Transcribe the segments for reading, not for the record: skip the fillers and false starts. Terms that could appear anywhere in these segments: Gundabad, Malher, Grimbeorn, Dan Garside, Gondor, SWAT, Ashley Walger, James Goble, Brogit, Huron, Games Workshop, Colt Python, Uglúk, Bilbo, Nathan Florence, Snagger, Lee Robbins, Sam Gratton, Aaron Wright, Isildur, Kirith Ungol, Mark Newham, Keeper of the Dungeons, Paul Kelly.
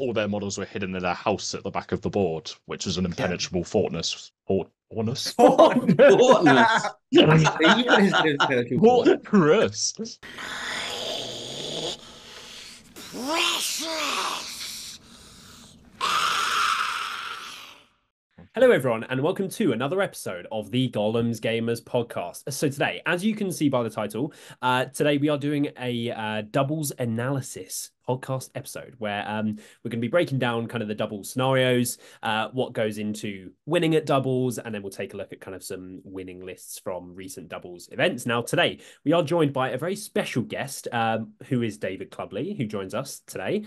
all their models were hidden in their house at the back of the board, which was an impenetrable fortress. Fortress? Fortress! Hello everyone, and welcome to another episode of the Gollum's Gamers podcast. So today, as you can see by the title, today we are doing a doubles analysis podcast episode where we're going to be breaking down kind of the double scenarios, what goes into winning at doubles, and then we'll take a look at kind of some winning lists from recent doubles events. Now today we are joined by a very special guest, who is David Clubley, who joins us today,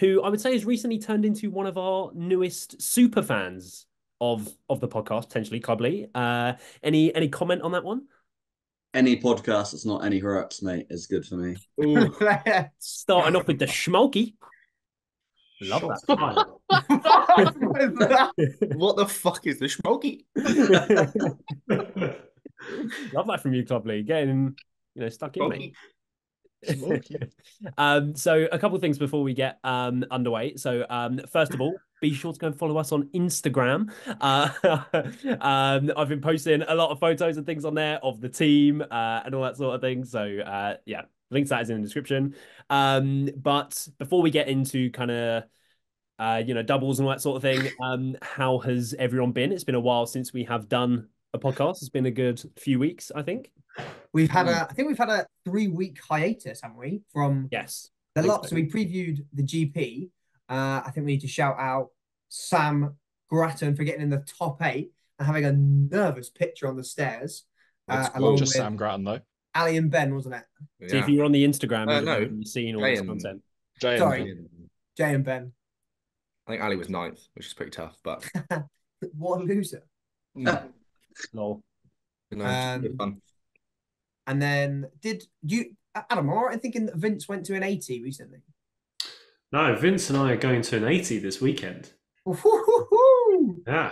who I would say has recently turned into one of our newest super fans of the podcast, potentially. Clubley, any comment on that one? Any podcast that's not any hurts, mate, is good for me. Starting off with the schmalky. Love that. What the fuck is the schmalky? Love that from you, Clubley. Getting, you know, stuck in, mate. So a couple of things before we get underway. So first of all, be sure to go and follow us on Instagram. I've been posting a lot of photos and things on there of the team and all that sort of thing. So yeah, link to that is in the description. But before we get into kind of you know, doubles and all that sort of thing, how has everyone been? It's been a while since we have done a podcast. It's been a good few weeks, I think. We've had a, I think we've had a 3-week hiatus, haven't we? From the lot. So we previewed the GP. I think we need to shout out Sam Gratton for getting in the top 8 and having a nervous picture on the stairs. Along just with Sam Gratton though. Ali and Ben, wasn't it? Yeah. So if you were on the Instagram, you've seen all this content. Jay and Ben. I think Ali was 9th, which is pretty tough, but what a loser. No. And then did you, Adam, all right, thinking that Vince went to an 80 recently? No, Vince and I are going to an 80 this weekend. Yeah.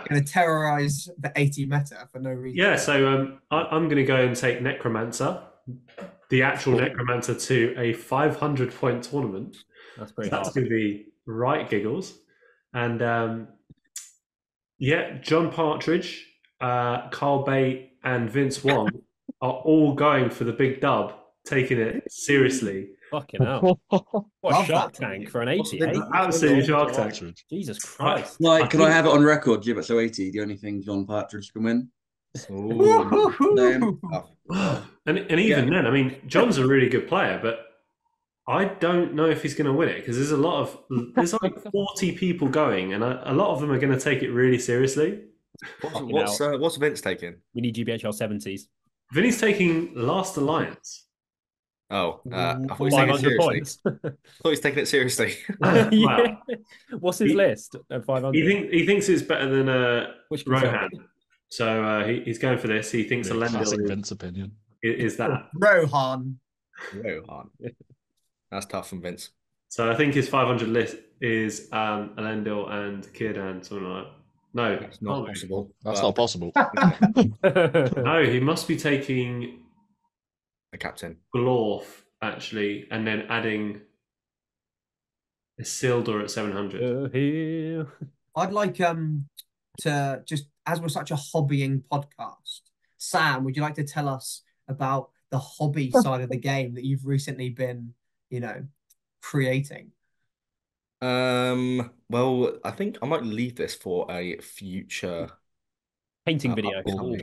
Going to terrorise the 80 meta for no reason. Yeah, so I'm going to go and take Necromancer, the actual Necromancer, to a 500-point tournament. That's pretty hard. That's going to be right giggles. And yeah, John Partridge, Carl Bay, and Vince Wong are all going for the big dub, taking it seriously. Fucking hell. What a shark tank for an 80, eh? Absolutely shark tank. Jesus Christ. Like, can I have it on record? Yeah, but so 80, the only thing John Partridge can win. And even then, I mean, John's a really good player, but I don't know if he's going to win it, because there's a lot of, there's like 40 people going, and a lot of them are going to take it really seriously. What's Vince taking? We need GBHL 70s. Vinny's taking Last Alliance. Oh, I thought he was taking it seriously. Wow. What's his list at 500? He thinks it's better than Rohan. So he's going for this. He thinks Elendil. Vince opinion. Is that Rohan? Rohan. That's tough from Vince. So I think his 500 list is Elendil and Círdan, something like that. No, that's not possible. That's not possible. No, he must be taking a captain, Glorf, actually, and then adding Isildur at 700. I'd like to just, as we're such a hobbying podcast, Sam, would you like to tell us about the hobby side of the game that you've recently been, you know, creating? Well, I think I might leave this for a future painting video. No,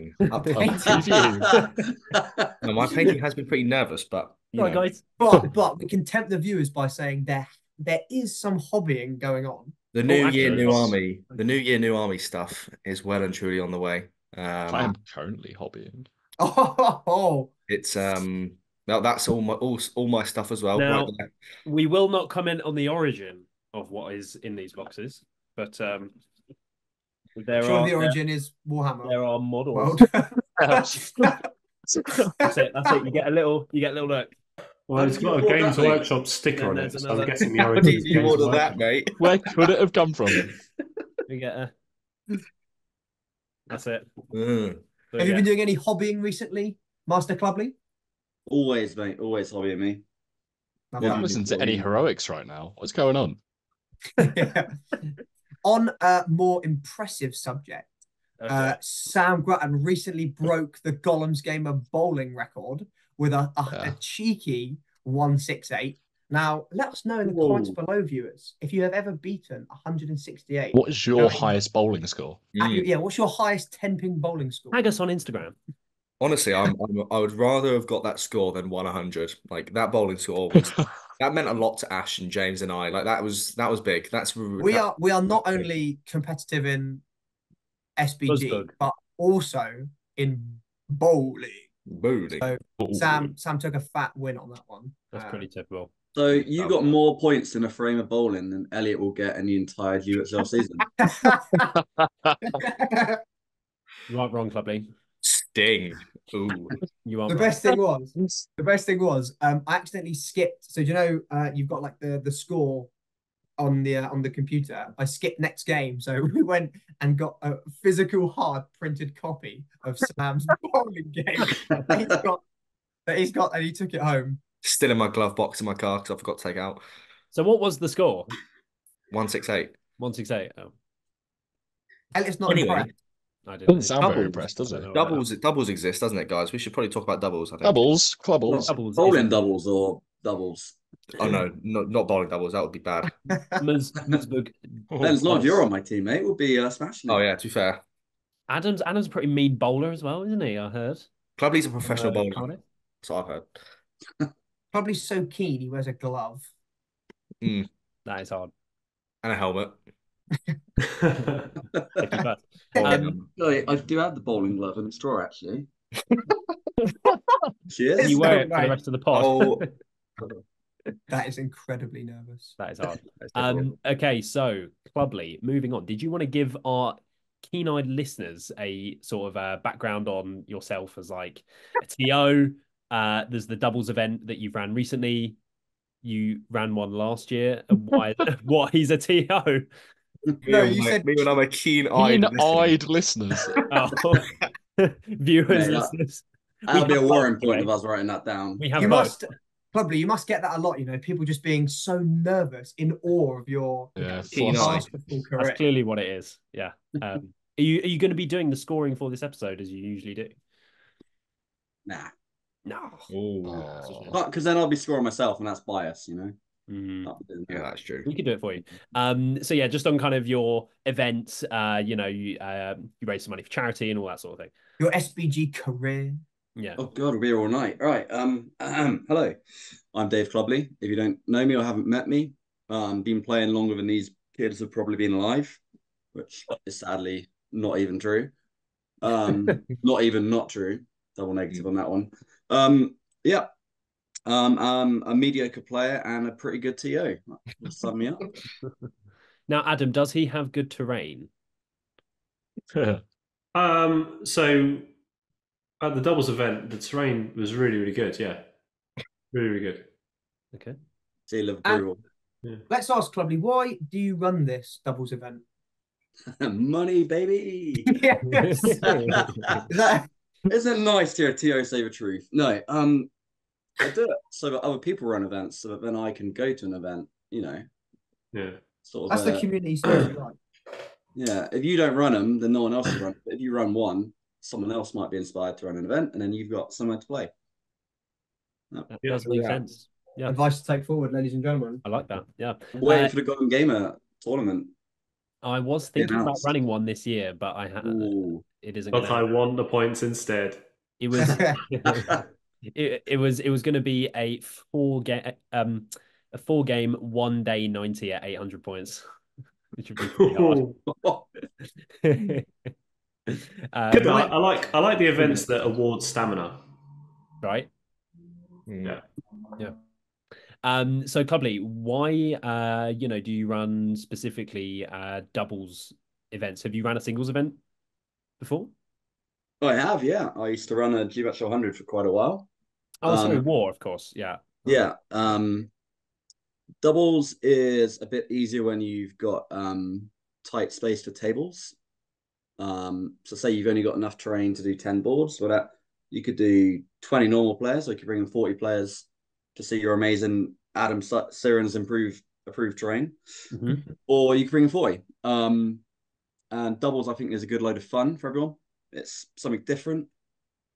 my painting has been pretty nervous, but right, guys. But we can tempt the viewers by saying there is some hobbying going on. The new year, new army. The new year, new army stuff is well and truly on the way. I am currently hobbying. Oh, it's Now that's all my stuff as well. Now, we will not comment on the origin of what is in these boxes, but the origin is Warhammer. There are models. That's it. You get a little look. Well, it's got a Games Workshop sticker on it, so I'm guessing the origin. How did you order that, mate? Where could it have come from? We get a... That's it. Mm. So, have you been doing any hobbying recently, Master Clubley? Always, mate. Always hobbying me. I haven't listened to any heroics right now. What's going on? On a more impressive subject, okay. Sam Gratton recently broke the Gollum's Gamer bowling record with a cheeky 168. Now, let us know in the comments below, viewers, if you have ever beaten 168. What is your highest bowling score? Yeah, what's your highest 10-ping bowling score? Tag us on Instagram. Honestly, I would rather have got that score than 100. Like, that bowling score was, that meant a lot to Ash and James and I. Like, that was big. We are not only competitive in SBG, Buzzbug, but also in bowling. So Sam took a fat win on that one. That's pretty typical. So you got more points in a frame of bowling than Elliot will get in the entire USL season. You aren't wrong, Clubley. Sting. Ooh. You aren't the best thing was I accidentally skipped. So do you know you've got like the score on the computer. I skipped next game, so we went and got a physical hard printed copy of Sam's bowling game that he's got, and he took it home. Still in my glove box in my car because I forgot to take it out. So what was the score? 168. 168. Oh. Elliot's not impressed. I didn't. Doesn't sound very impressed, does it? Doubles exist, doesn't it, guys? We should probably talk about doubles. I think. Doubles, clubbles, bowling doubles or doubles. Oh no, not bowling doubles. That would be bad. Ben's Lord, you're on my team, mate. We'll be smashing. Oh yeah, to be fair. Adam's a pretty mean bowler as well, isn't he? I heard. Clubley's a professional bowler. That's what I've heard. Probably so keen he wears a glove. Mm. That is hard. And a helmet. I do have the bowling glove and its drawer, actually. Cheers. You wear it for the rest of the pod. That is incredibly nervous. That is hard. Okay, so Clubley, moving on. Did you want to give our keen-eyed listeners a sort of background on yourself as like a TO? There's the doubles event that you've ran recently. You ran one last year. And why? What? He's a TO. No, you said me when I'm a keen-eyed listeners. Viewers, listeners. That'll be a warrant point of us writing that down. We have Probably you must get that a lot. You know, people just being so nervous, in awe of your keen-eyed. That's clearly what it is. Yeah. Are you going to be doing the scoring for this episode as you usually do? Nah. No, because then I'll be scoring myself, and that's bias, you know. Yeah, that's true. We could do it for you. So yeah, just on kind of your events, you raise some money for charity and all that sort of thing. Your SBG career. Yeah. Oh God, we'll be here all night. All right. Hello, I'm Dave Clubley. If you don't know me or haven't met me, been playing longer than these kids have probably been alive, which is sadly not even true. Not even not true. Double negative on that one. A mediocre player and a pretty good TO. Sum me up. Now, Adam, does he have good terrain? So at the doubles event, the terrain was really, really good. Yeah, really, really good. Okay. See, Liverpool. Let's ask Clubley, why do you run this doubles event? Money, baby. Yes. Isn't it nice to hear a TO say the truth? No, I do it so that other people run events, so that then I can go to an event, you know. Yeah. Sort of. That's the community spirit, right? Yeah. If you don't run them, then no one else will run. But if you run one, someone else might be inspired to run an event, and then you've got somewhere to play. That does make sense. Yeah. Advice to take forward, ladies and gentlemen. I like that. Yeah. Waiting for the Golden Gamer tournament. I was thinking about running one this year, but I had it isn't. But I won the points instead. It was it was going to be a four game 1 day 90 at 800 points, which would be pretty hard. I like the events that award stamina. Right. Yeah. Yeah. So Clubley, why do you run specifically doubles events? Have you ran a singles event before? I have, yeah. I used to run a GBAT 100 for quite a while. Oh, so war, of course, yeah. Yeah. Doubles is a bit easier when you've got tight space for tables. So say you've only got enough terrain to do 10 boards, so that you could do 20 normal players, or you could bring in 40 players to see your amazing Adam Siren's improved approved terrain, mm-hmm. or you can bring a 40. And doubles, I think, is a good load of fun for everyone. It's something different.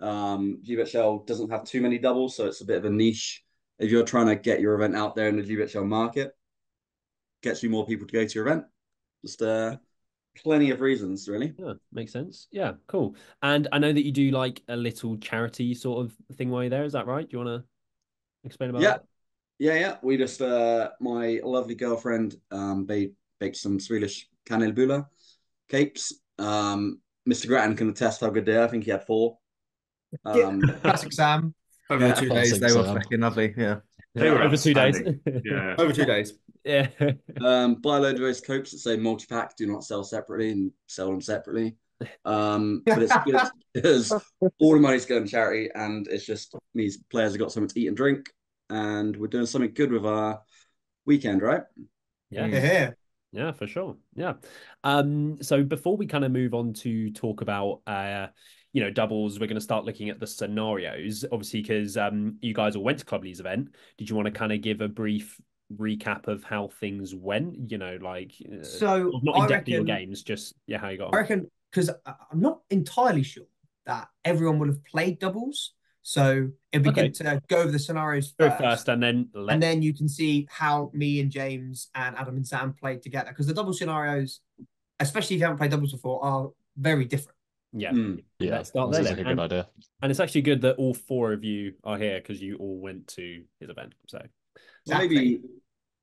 GBHL doesn't have too many doubles, so it's a bit of a niche. If you're trying to get your event out there in the GBHL market, gets you more people to go to your event. Just plenty of reasons, really. Yeah, makes sense. Yeah, cool. And I know that you do like a little charity sort of thing while you're there. Is that right? Do you want to explain about that? Yeah. We just, my lovely girlfriend, baked some Swedish kanelbulla cakes. Mr. Gratton can attest how good they are. I think he had 4. Classic Sam. Over 2 days, they were fucking lovely. Yeah. They were over 2 days. Yeah. Over 2 days. Yeah. Buy a load of those copes that say multi-pack, do not sell separately, and sell them separately. But it's good because all the money's going to charity, and it's just these players have got something to eat and drink, and we're doing something good with our weekend, right? Yeah. Yeah, for sure. Yeah. So before we kind of move on to talk about doubles, we're going to start looking at the scenarios, obviously, because you guys all went to Clubley's event. Did you want to kind of give a brief recap of how things went? So not in depth of your games, just how you got on. I reckon, because I'm not entirely sure that everyone would have played doubles, so it'd be good to go over the scenarios first and then you can see how me and James and Adam and Sam played together, because the double scenarios, especially if you haven't played doubles before, are very different. Start there. That's a good idea. And it's actually good that all 4 of you are here because you all went to his event. So maybe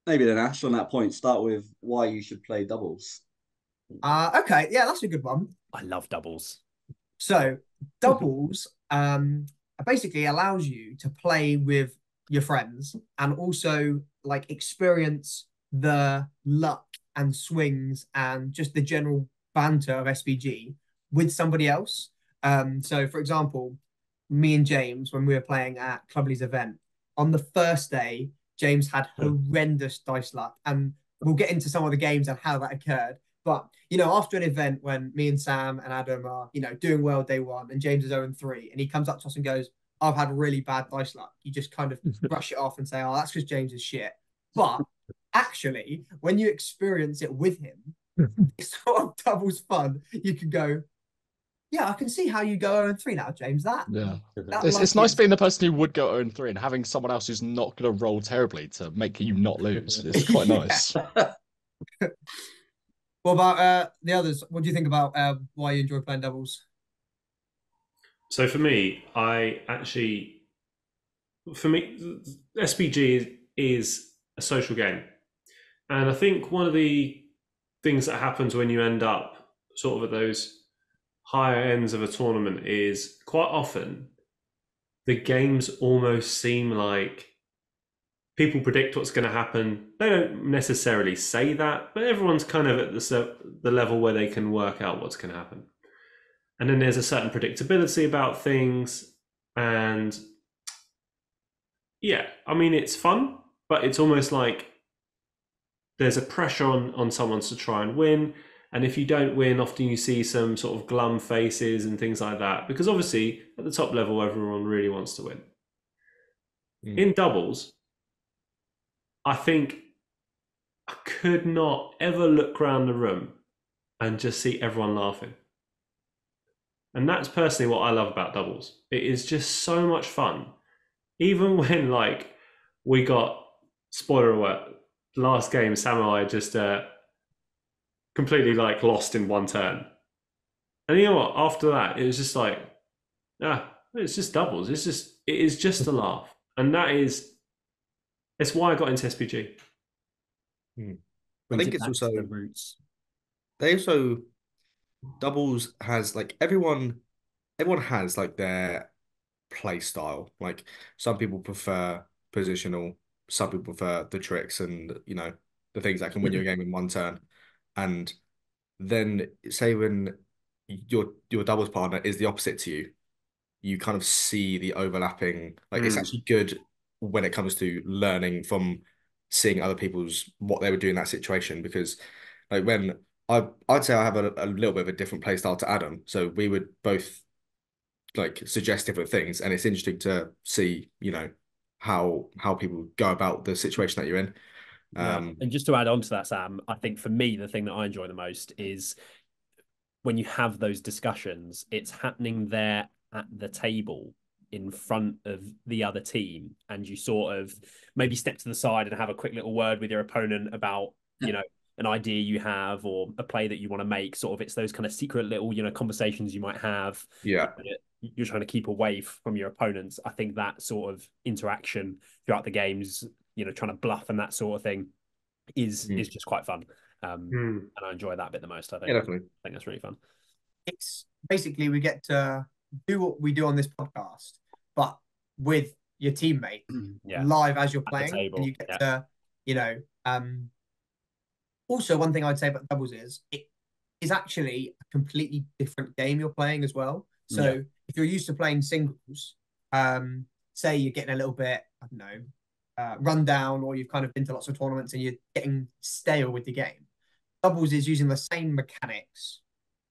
then, Ash, on that point, start with why you should play doubles. Okay, yeah, that's a good one. I love doubles. So doubles basically allows you to play with your friends and also like experience the luck and swings and just the general banter of SBG with somebody else. So for example, me and James, when we were playing at Clubley's event, on the first day, James had horrendous dice luck, and we'll get into some of the games and how that occurred. But, after an event when me and Sam and Adam are, doing well day one and James is 0-3 and he comes up to us and goes, I've had really bad dice luck. You just kind of brush it off and say, that's because James is shit. But actually, when you experience it with him, it sort of doubles fun. You can go, I can see how you go 0-3 now, James. It's nice being the person who would go 0-3 and having someone else who's not going to roll terribly to make you not lose. It's quite nice. What about the others? What do you think about why you enjoy playing doubles? So for me, SBG is a social game. And I think one of the things that happens when you end up sort of at those higher ends of a tournament is quite often the games almost seem like people predict what's going to happen. They don't necessarily say that, but everyone's kind of at the level where they can work out what's going to happen. And then there's a certain predictability about things. And it's fun, but it's almost like there's a pressure on someone to try and win. And if you don't win, often you see some sort of glum faces and things like that, because obviously at the top level, everyone really wants to win. Mm. In doubles, I think I could not ever look around the room and just see everyone laughing. And that's personally what I love about doubles. It is just so much fun. Even when we got, spoiler alert, last game, Sam and I just... completely lost in one turn, and after that it was just it's just doubles, it is just a laugh, and it's why I got into SPG. I think it's also doubles has everyone has their play style. Some people prefer positional, some people prefer the tricks and the things that can win you a game in one turn. And then say when your doubles partner is the opposite to you, you kind of see the overlapping. It's actually good when it comes to learning from seeing other people's, what they would do in that situation. Because when I'd say I have a little bit of a different play style to Adam. So we would both suggest different things. And it's interesting to see, how people go about the situation that you're in. And just to add on to that, Sam, I think for me, the thing that I enjoy the most is when you have those discussions, it's happening there at the table in front of the other team, and you sort of maybe step to the side and have a quick little word with your opponent about, you know, an idea you have or a play that you want to make. Sort of, it's those kind of secret little, you know, conversations you might have. Yeah. You're trying to keep away from your opponents. I think that sort of interaction throughout the games, you know, trying to bluff and that sort of thing is just quite fun. And I enjoy that bit the most, I think. Yeah, definitely. I think that's really fun. It's basically we get to do what we do on this podcast, but with your teammate live as you're playing, and you get to, you know. Also, one thing I'd say about doubles is it is actually a completely different game you're playing as well. So if you're used to playing singles, say you're getting a little bit, I don't know, run down, or you've kind of been to lots of tournaments and you're getting stale with the game. Doubles is using the same mechanics,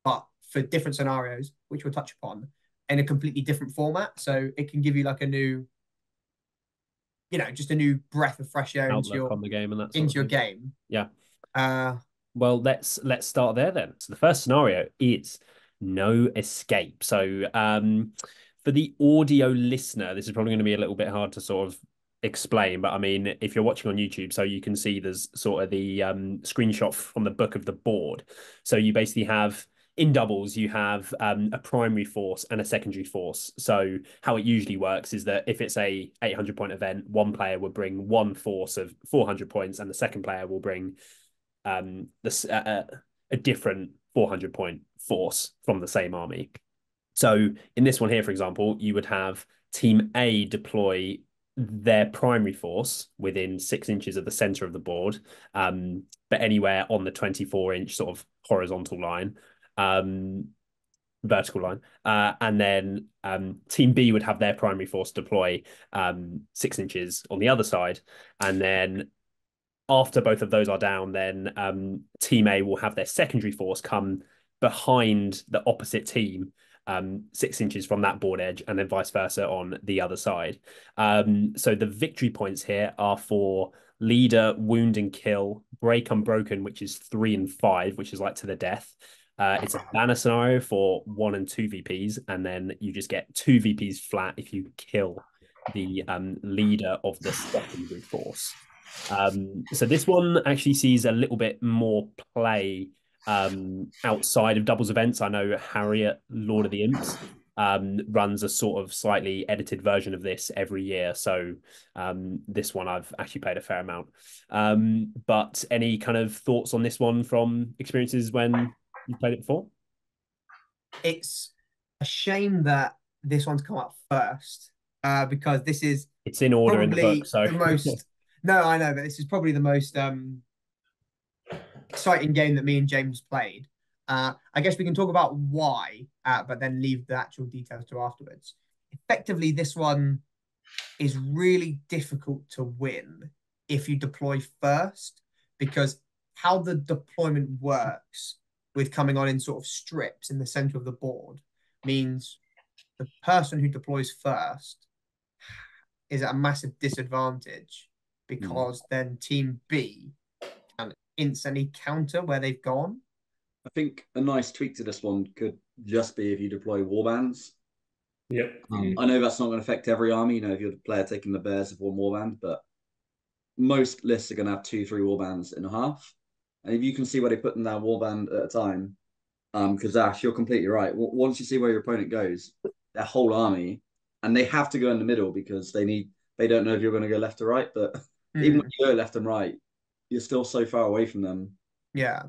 but for different scenarios, which we'll touch upon, in a completely different format. So it can give you like a new, you know, just a new breath of fresh air into your, on the game and that into your game. Yeah. Well, let's start there then. So the first scenario is no escape. So for the audio listener, this is probably going to be a little bit hard to sort of explain, but I mean, if you're watching on YouTube, so you can see there's sort of the screenshot from the book of the board. So you basically have, in doubles, you have a primary force and a secondary force. So how it usually works is that if it's a 800-point event, one player will bring one force of 400 points and the second player will bring a different 400-point force from the same army. So in this one here, for example, you would have Team A deploy their primary force within 6 inches of the center of the board, but anywhere on the 24-inch sort of horizontal line, vertical line. And then Team B would have their primary force deploy 6 inches on the other side. And then after both of those are down, then Team A will have their secondary force come behind the opposite team, 6 inches from that board edge, and then vice versa on the other side. So the victory points here are for leader, wound and kill, break unbroken, which is 3 and 5, which is like to the death. It's a banner scenario for 1 and 2 VPs, and then you just get 2 VPs flat if you kill the leader of the secondary force. So this one actually sees a little bit more play outside of doubles events. I know Harriet, Lord of the Imps, runs a sort of slightly edited version of this every year. So this one I've actually played a fair amount. But any kind of thoughts on this one from experiences when you played it before? It's a shame that this one's come up first because this is... It's in order in the book, so... The most... No, I know, but this is probably the most exciting game that me and James played. I guess we can talk about why, but then leave the actual details to afterwards. Effectively, this one is really difficult to win if you deploy first, because how the deployment works with coming on in sort of strips in the center of the board means the person who deploys first is at a massive disadvantage, because then Team B can instantly counter where they've gone. I think a nice tweak to this one could just be if you deploy warbands. Yep. I know that's not going to affect every army, you know, if you're the player taking the bears of one warband, but most lists are going to have 2-3 warbands in a half. And if you can see where they put in that warband at a time, because Ash, you're completely right. Once you see where your opponent goes, their whole army, and they have to go in the middle because they don't know if you're going to go left or right, but... Even when you go left and right, you're still so far away from them. Yeah.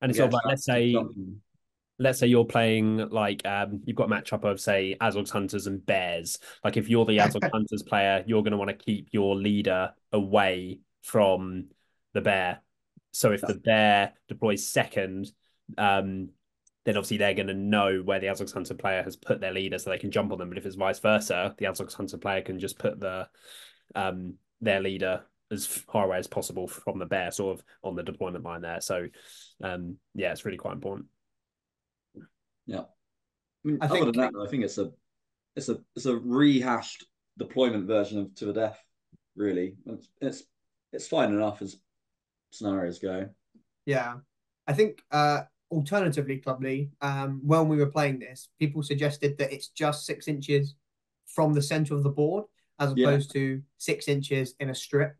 And it's sort of like, let's say you're playing, like, you've got a matchup of, say, Azog's Hunters and Bears. Like, if you're the Azog Hunters player, you're going to want to keep your leader away from the bear. So if the bear deploys second, then obviously they're going to know where the Azog's Hunter player has put their leader so they can jump on them. But if it's vice versa, the Azog's Hunter player can just put their leader as far away as possible from the bear, sort of on the deployment line there. So, yeah, it's really quite important. Yeah, I mean, other than that, though, I think it's a rehashed deployment version of To the Death. Really, it's it's fine enough as scenarios go. Yeah, I think alternatively, Clubley, when we were playing this, people suggested that it's just 6 inches from the center of the board as opposed to 6 inches in a strip.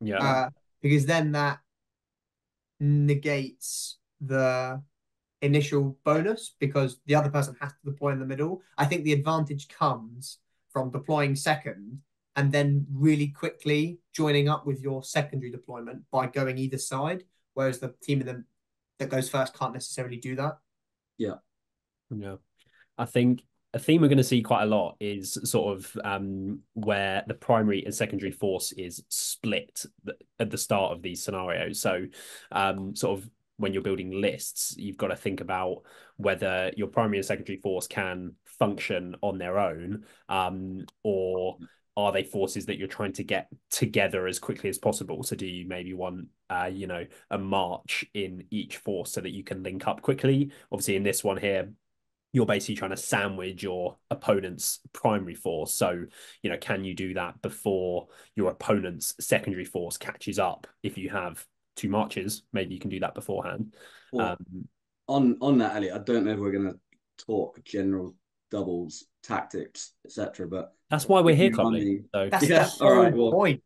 Yeah, because then that negates the initial bonus because the other person has to deploy in the middle. I think the advantage comes from deploying second and then really quickly joining up with your secondary deployment by going either side, whereas the team of them that goes first can't necessarily do that. Yeah. Yeah. I think a theme we're going to see quite a lot is sort of where the primary and secondary force is split at the start of these scenarios. So sort of when you're building lists, you've got to think about whether your primary and secondary force can function on their own, or are they forces that you're trying to get together as quickly as possible? So do you maybe want, you know, a march in each force so that you can link up quickly? Obviously, in this one here, you're basically trying to sandwich your opponent's primary force. So, you know, can you do that before your opponent's secondary force catches up? If you have two marches, maybe you can do that beforehand. Well, on that, Ali, I don't know if we're going to talk general doubles, tactics, etc. But that's why we're here, Clubley. So. That's all right. Well, point.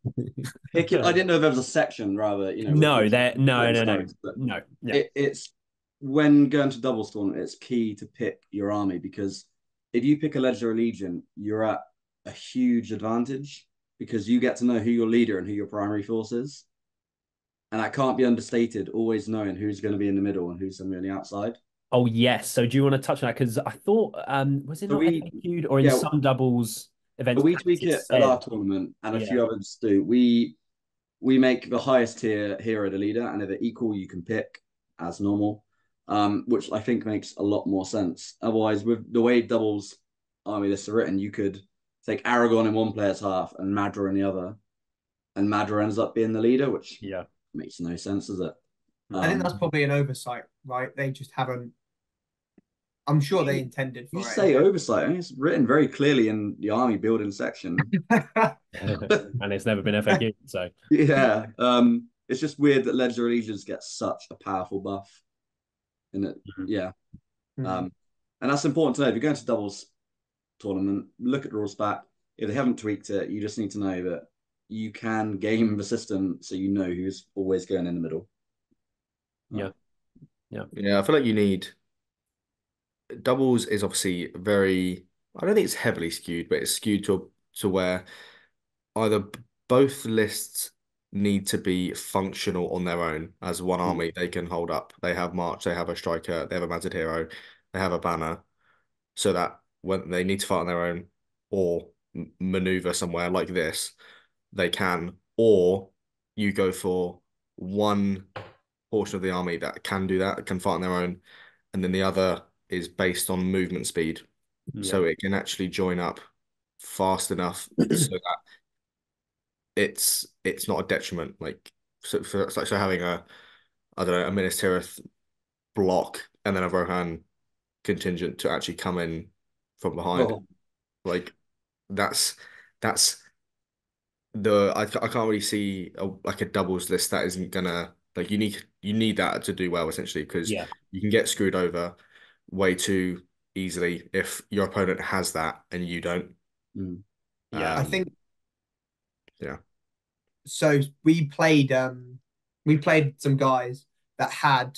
I didn't know if there was a section, rather. You know. No. Yeah. It's when going to doubles tournament, it's key to pick your army, because if you pick a legendary legion, you're at a huge advantage because you get to know who your leader and who your primary force is. And that can't be understated, always knowing who's going to be in the middle and who's going to be on the outside. Oh, yes. So do you want to touch on that? Because I thought, was it FAQ'd or in some doubles events? We tweak it at our tournament, and a few others do. We make the highest tier hero the leader, and if they're equal, you can pick as normal, which I think makes a lot more sense. Otherwise, with the way doubles army lists are written, you could take Aragorn in one player's half and Madril in the other, and Madril ends up being the leader, which... yeah. Makes no sense, does it? I think that's probably an oversight, right? They just haven't. I'm sure they intended for it. You say oversight, I mean, it's written very clearly in the army building section, and it's never been FAQ. So yeah, it's just weird that legendary legions get such a powerful buff, and it, and that's important to know. If you're going to doubles tournament, look at the rules back. If they haven't tweaked it, you just need to know that you can game the system so you know who's always going in the middle. Yeah. I feel like you need... doubles is obviously very... I don't think it's heavily skewed, but it's skewed to where either both lists need to be functional on their own as one army. They can hold up. They have march, they have a striker, they have a mounted hero, they have a banner, so that when they need to fight on their own or maneuver somewhere like this, they can. Or you go for one portion of the army that can do that, can fight on their own, and then the other is based on movement speed, so it can actually join up fast enough so that it's not a detriment. Like so having a Minas Tirith block and then a Rohan contingent to actually come in from behind, like that's. I can't really see a doubles list that isn't gonna, like, you need that to do well, essentially, because you can get screwed over way too easily if your opponent has that and you don't. I think. Yeah. So we played some guys that had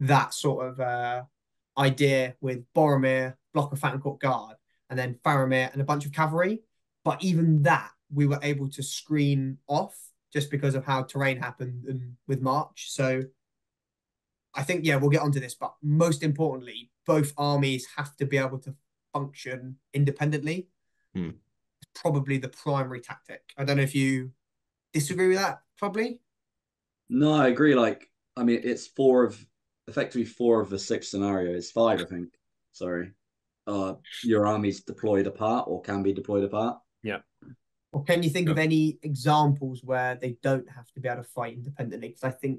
that sort of idea with Boromir, block of Fancourt guard, and then Faramir and a bunch of cavalry, but even that we were able to screen off just because of how terrain happened and with March. So I think, we'll get onto this, but most importantly, both armies have to be able to function independently. It's probably the primary tactic. I don't know if you disagree with that, probably. No, I agree. Like, I mean, it's effectively four of the six scenarios, five, I think, sorry. Your army's deployed apart or can be deployed apart. Yeah. Or can you think of any examples where they don't have to be able to fight independently? Because I think...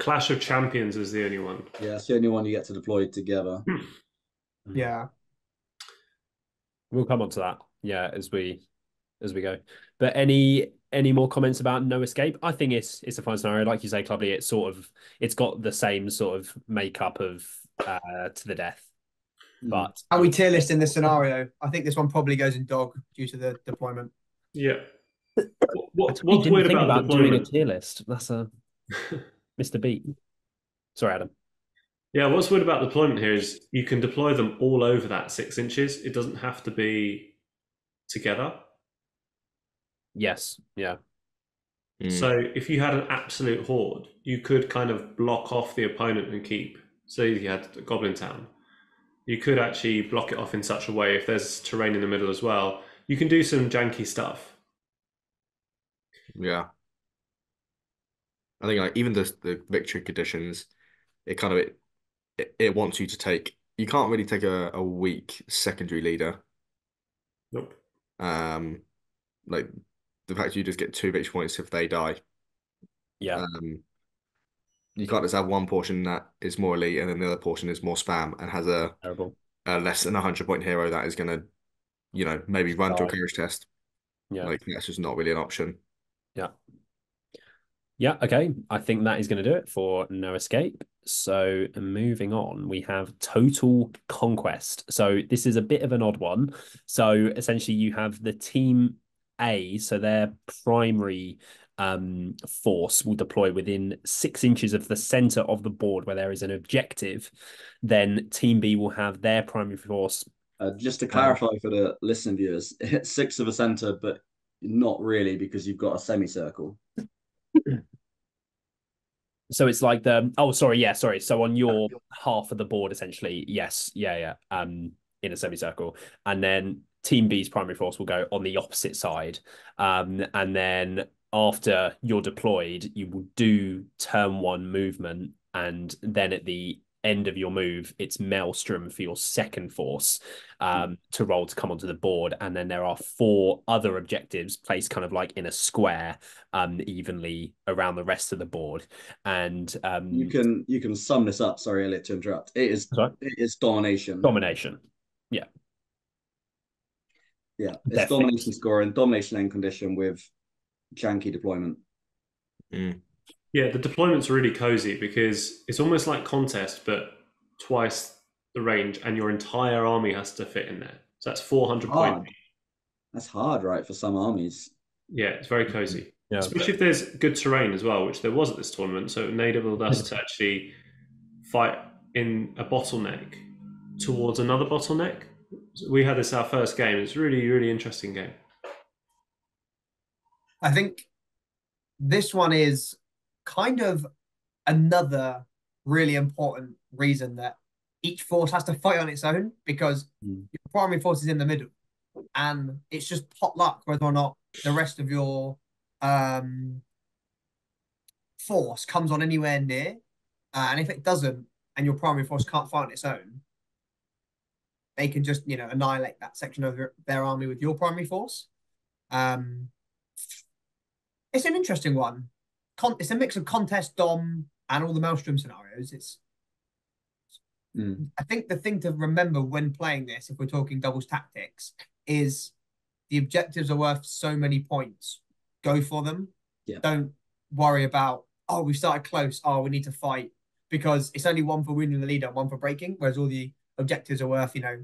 Clash of Champions is the only one. Yeah, it's the only one you get to deploy together. We'll come on to that, as we as we go. But any more comments about No Escape? I think it's a fine scenario, like you say, Clubley. It's sort of got the same sort of makeup of To the Death. But are we tier listing this scenario? I think this one probably goes in dog due to the deployment. Yeah. What's weird about doing a tier list? That's a Mr. Beat. Sorry, Adam. Yeah, what's weird about deployment here is you can deploy them all over that 6 inches. It doesn't have to be together. Yes, yeah. So if you had an absolute horde, you could kind of block off the opponent and keep. So you had a Goblin Town. You could actually block it off in such a way, if there's terrain in the middle as well. You can do some janky stuff. Yeah. I think like even the victory conditions, it kind of it wants you to take, you can't really take a weak secondary leader. Nope. Like the fact you just get 2 victory points if they die. Yeah. You can't just have one portion that is more elite and then the other portion is more spam and has a less than 100-point hero that is going to, you know, maybe run to a courage test. Yeah. Like that's just not really an option. Yeah. Yeah, okay. I think that is going to do it for No Escape. So moving on, we have Total Conquest. So this is a bit of an odd one. So essentially you have the Team A, so their primary force will deploy within 6 inches of the center of the board where there is an objective. Then Team B will have their primary force. Just to clarify for the listening viewers, it's 6 of a center, but not really, because you've got a semicircle. So it's like the so on your half of the board essentially, in a semicircle, and then Team B's primary force will go on the opposite side, and then after you're deployed, you will do turn 1 movement, and then at the end of your move, it's Maelstrom for your second force to roll to come onto the board. And then there are 4 other objectives placed kind of like in a square evenly around the rest of the board. And you can sum this up. Sorry, Elliot, to interrupt. It is domination. Domination. Yeah. Yeah. It's definitely domination score and domination end condition with janky deployment. Mm. Yeah, the deployment's really cozy because it's almost like contest, but twice the range, and your entire army has to fit in there. So that's 400 points. That's hard, right, for some armies. Yeah, it's very cozy. Yeah, especially if there's good terrain as well, which there was at this tournament. So it enabled us to actually fight in a bottleneck towards another bottleneck. So we had this our first game. It's a really, really interesting game. I think this one is kind of another really important reason that each force has to fight on its own, because your primary force is in the middle and it's just pot luck whether or not the rest of your force comes on anywhere near, and if it doesn't and your primary force can't fight on its own, they can just, you know, annihilate that section of their army with your primary force. It's an interesting one. It's a mix of contest, dom, and all the Maelstrom scenarios. I think the thing to remember when playing this, if we're talking doubles tactics, is the objectives are worth so many points. Go for them. Yeah. Don't worry about, oh, we started close, oh, we need to fight, because it's only 1 for wounding the leader and 1 for breaking, whereas all the objectives are worth, you know,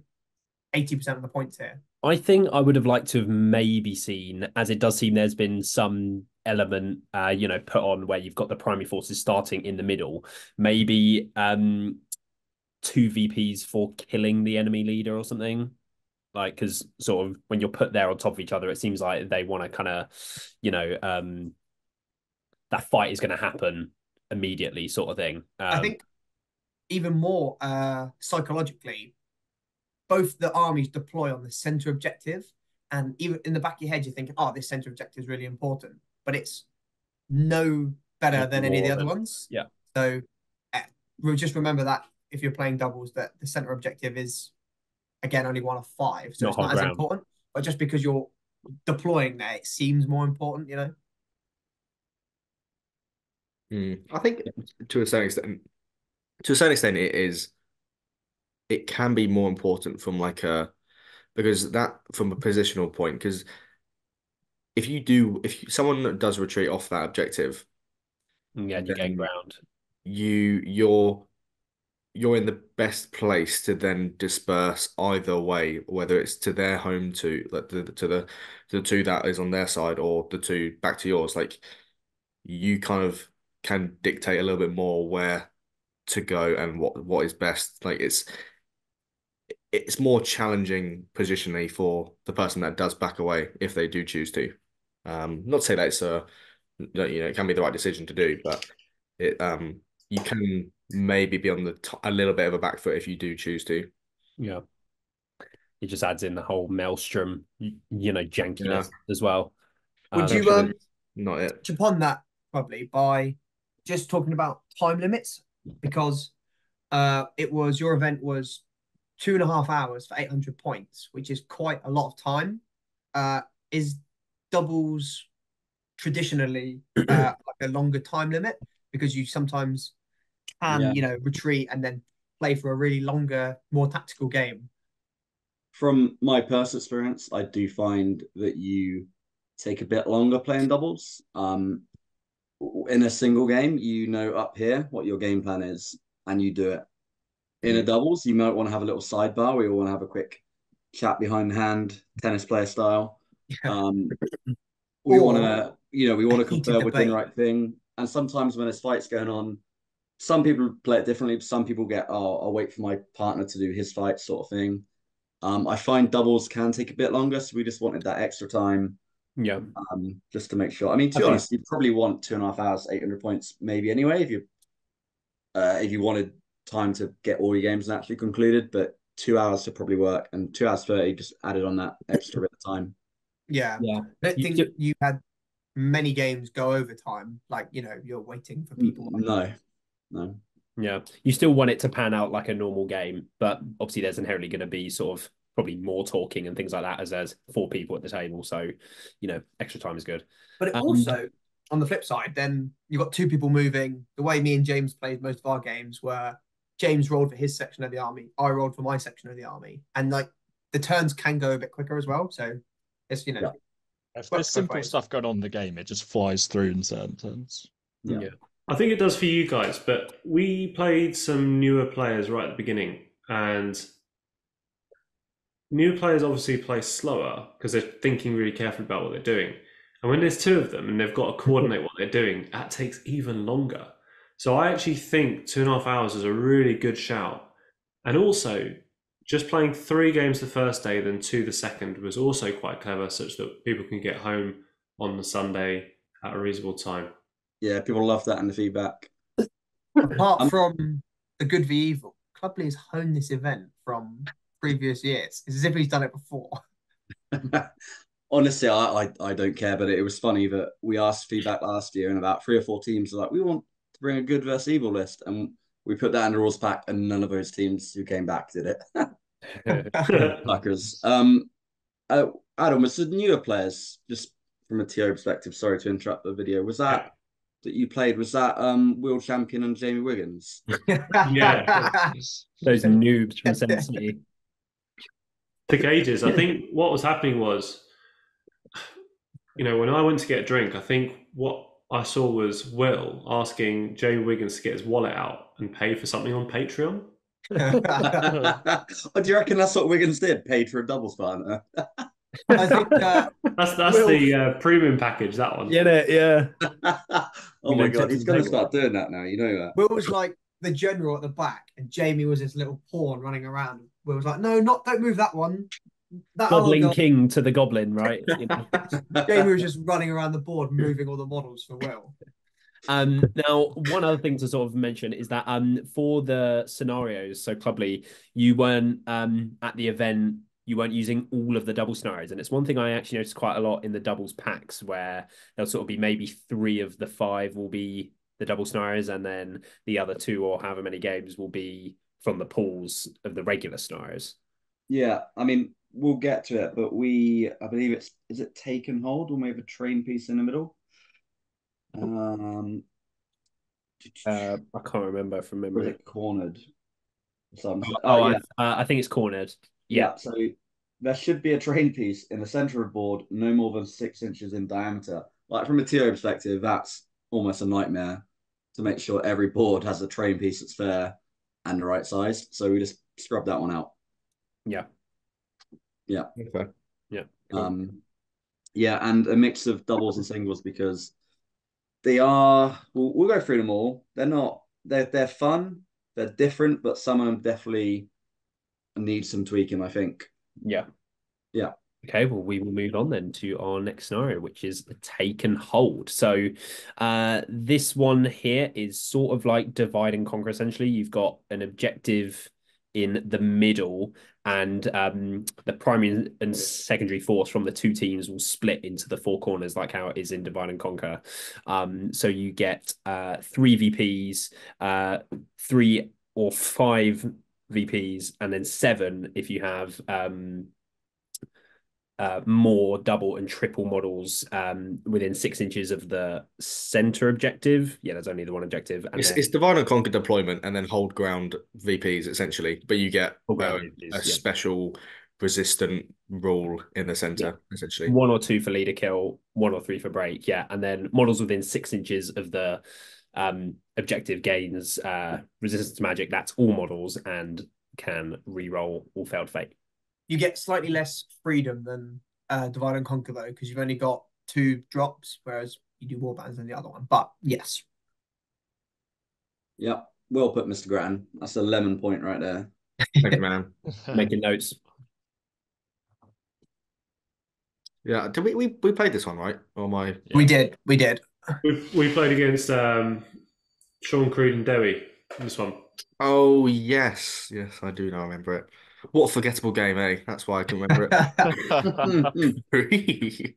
80% of the points here. I think I would have liked to have maybe seen, as it does seem there's been some element put on where you've got the primary forces starting in the middle, maybe 2 VPs for killing the enemy leader or something, like, because sort of when you're put there on top of each other, it seems like they want to kind of, you know, that fight is going to happen immediately, sort of thing. I think even more psychologically, both the armies deploy on the center objective, and even in the back of your head you're thinking, oh, this center objective is really important, but it's no better than any of the other ones. Yeah. So just remember that if you're playing doubles, that the center objective is, again, only 1 of 5. So it's not as important, but just because you're deploying there, it seems more important, you know? I think to a certain extent it can be more important from a positional point, because if someone does retreat off that objective, yeah, you're getting round. You're in the best place to then disperse either way, whether it's to their home, to the two that is on their side, or the two back to yours. Like, you kind of can dictate a little bit more where to go and what is best. Like, it's more challenging positionally for the person that does back away if they do choose to. Not to say that it's it can be the right decision to do, but it you can maybe be on a little bit of a back foot if you do choose to. Yeah, it just adds in the whole maelstrom, jankiness as well. Would you not it touch upon that probably by just talking about time limits, because your event was 2.5 hours for 800 points, which is quite a lot of time. Is doubles traditionally like a longer time limit, because you sometimes can, retreat and then play for a really longer, more tactical game? From my personal experience, I do find that you take a bit longer playing doubles. In a single game, you know up here what your game plan is, and you do it. In a doubles, you might want to have a little sidebar where you want to have a quick chat behind hand, tennis player style. We want to confer within the right thing. And sometimes when there's fights going on, some people play it differently. Some people get, I'll wait for my partner to do his fight sort of thing. I find doubles can take a bit longer, so we just wanted that extra time. Yeah. Just to make sure. I mean, to be honest, you probably want 2.5 hours, 800 points, maybe anyway, if you wanted time to get all your games naturally concluded, but 2 hours to probably work, and 2 hours 30 just added on that extra bit of time. Yeah. I don't think you had many games go over time, like, you're waiting for people. No. Yeah, you still want it to pan out like a normal game, but obviously there's inherently going to be sort of probably more talking and things like that, as there's four people at the table, so extra time is good. But it also, on the flip side, then you've got two people moving. The way me and James played most of our games were, James rolled for his section of the army, I rolled for my section of the army. And the turns can go a bit quicker as well. So it's, if there's simple stuff going on in the game, it just flies through in certain turns. Yeah. I think it does for you guys, but we played some newer players right at the beginning, and newer players obviously play slower because they're thinking really carefully about what they're doing. And when there's two of them and they've got to coordinate what they're doing, that takes even longer. So I actually think 2.5 hours is a really good shout. And also, just playing 3 games the first day, then 2 the second, was also quite clever, such that people can get home on the Sunday at a reasonable time. Yeah, people love that and the feedback. Apart from the good v evil, Clubley has honed this event from previous years. It's as if he's done it before. Honestly, I don't care, but it was funny that we asked feedback last year, and about 3 or 4 teams were like, we want to bring a good versus evil list, and we put that in the rules pack, and none of those teams who came back did it. Fuckers. Adam, was the newer players, just from a TO perspective, sorry to interrupt the video, was that you played, was that Will Champion and Jamie Wiggins? Yeah. Those noobs from Central City. Took ages. I think what was happening was, when I went to get a drink, I think what I saw was Will asking Jamie Wiggins to get his wallet out and pay for something on Patreon. Do you reckon that's what Wiggins did? Paid for a doubles partner? I think that's Will, the premium package, that one. Yeah. Oh my God, he's going to start doing that now. You know that. Will was like the general at the back, and Jamie was his little pawn running around. Will was like, no, don't move that one. That Goblin King to the Goblin, right? Jamie was just running around the board, moving all the models for Will. Now, one other thing to sort of mention is that for the scenarios, so Clubley, you weren't at the event, you weren't using all of the double scenarios, and it's one thing I actually noticed quite a lot in the doubles packs, where there'll sort of be maybe 3 of the 5 will be the double scenarios, and then the other 2 or however many games will be from the pools of the regular scenarios. Yeah, I mean, we'll get to it, but I believe is it Take and Hold, or maybe a train piece in the middle? I can't remember from memory. Is it Cornered? I think it's Cornered. Yeah. So There should be a terrain piece in the center of the board, no more than 6 inches in diameter. Like from a TO perspective, that's almost a nightmare to make sure every board has a terrain piece that's fair and the right size. So we just scrubbed that one out. Yeah. Yeah. Okay. Yeah. Cool. Yeah, and a mix of doubles and singles because they are. We'll go through them all. They're not. They're fun. They're different, but some of them definitely need some tweaking, I think. Yeah. Yeah. Okay, well, we will move on then to our next scenario, which is Take and Hold. So this one here is sort of like divide and conquer, essentially. You've got an objective in the middle, and the primary and secondary force from the two teams will split into the four corners, like how it is in divide and conquer. So you get 3 VPs, 3 or 5 VPs, and then 7 if you have... more double and triple models within 6 inches of the center objective. Yeah, there's only the one objective. And it's divide and conquer deployment and then hold ground VPs essentially, but you get a special resistant rule in the center, essentially. 1 or 2 for leader kill, 1 or 3 for break. Yeah, and then models within 6 inches of the objective gains resistance magic. That's all models and can reroll all failed fate. You get slightly less freedom than Divide and Conquer, though, because you've only got 2 drops, whereas you do more bands than the other one. But, yes. Yeah, well put, Mr. Gratton. That's a lemon point right there. Thank you, man. Making notes. Yeah, did we played this one, right? Or my... Yeah. We did. We played against Sean Creed and Dewi in this one. Oh, yes. Yes, I do now remember it. What a forgettable game, eh? That's why I can remember it.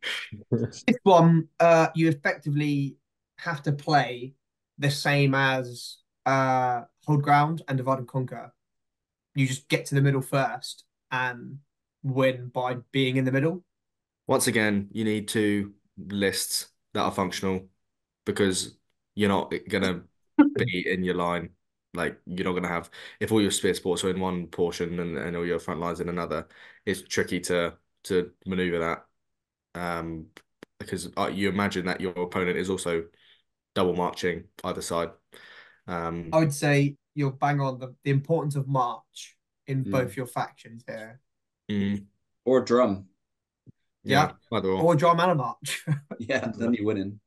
This one, you effectively have to play the same as Hold Ground and Divide and Conquer. You just get to the middle first and win by being in the middle. Once again, you need 2 lists that are functional because you're not going to be in your line. Like, you're not going to have... If all your spear sports are in one portion and all your front lines in another, it's tricky to manoeuvre that. Because you imagine that your opponent is also double marching either side. I would say you're bang on the importance of march in both your factions here. Mm. Or a drum. Yeah. Either or. Or drum and a march. Yeah, then you're winning.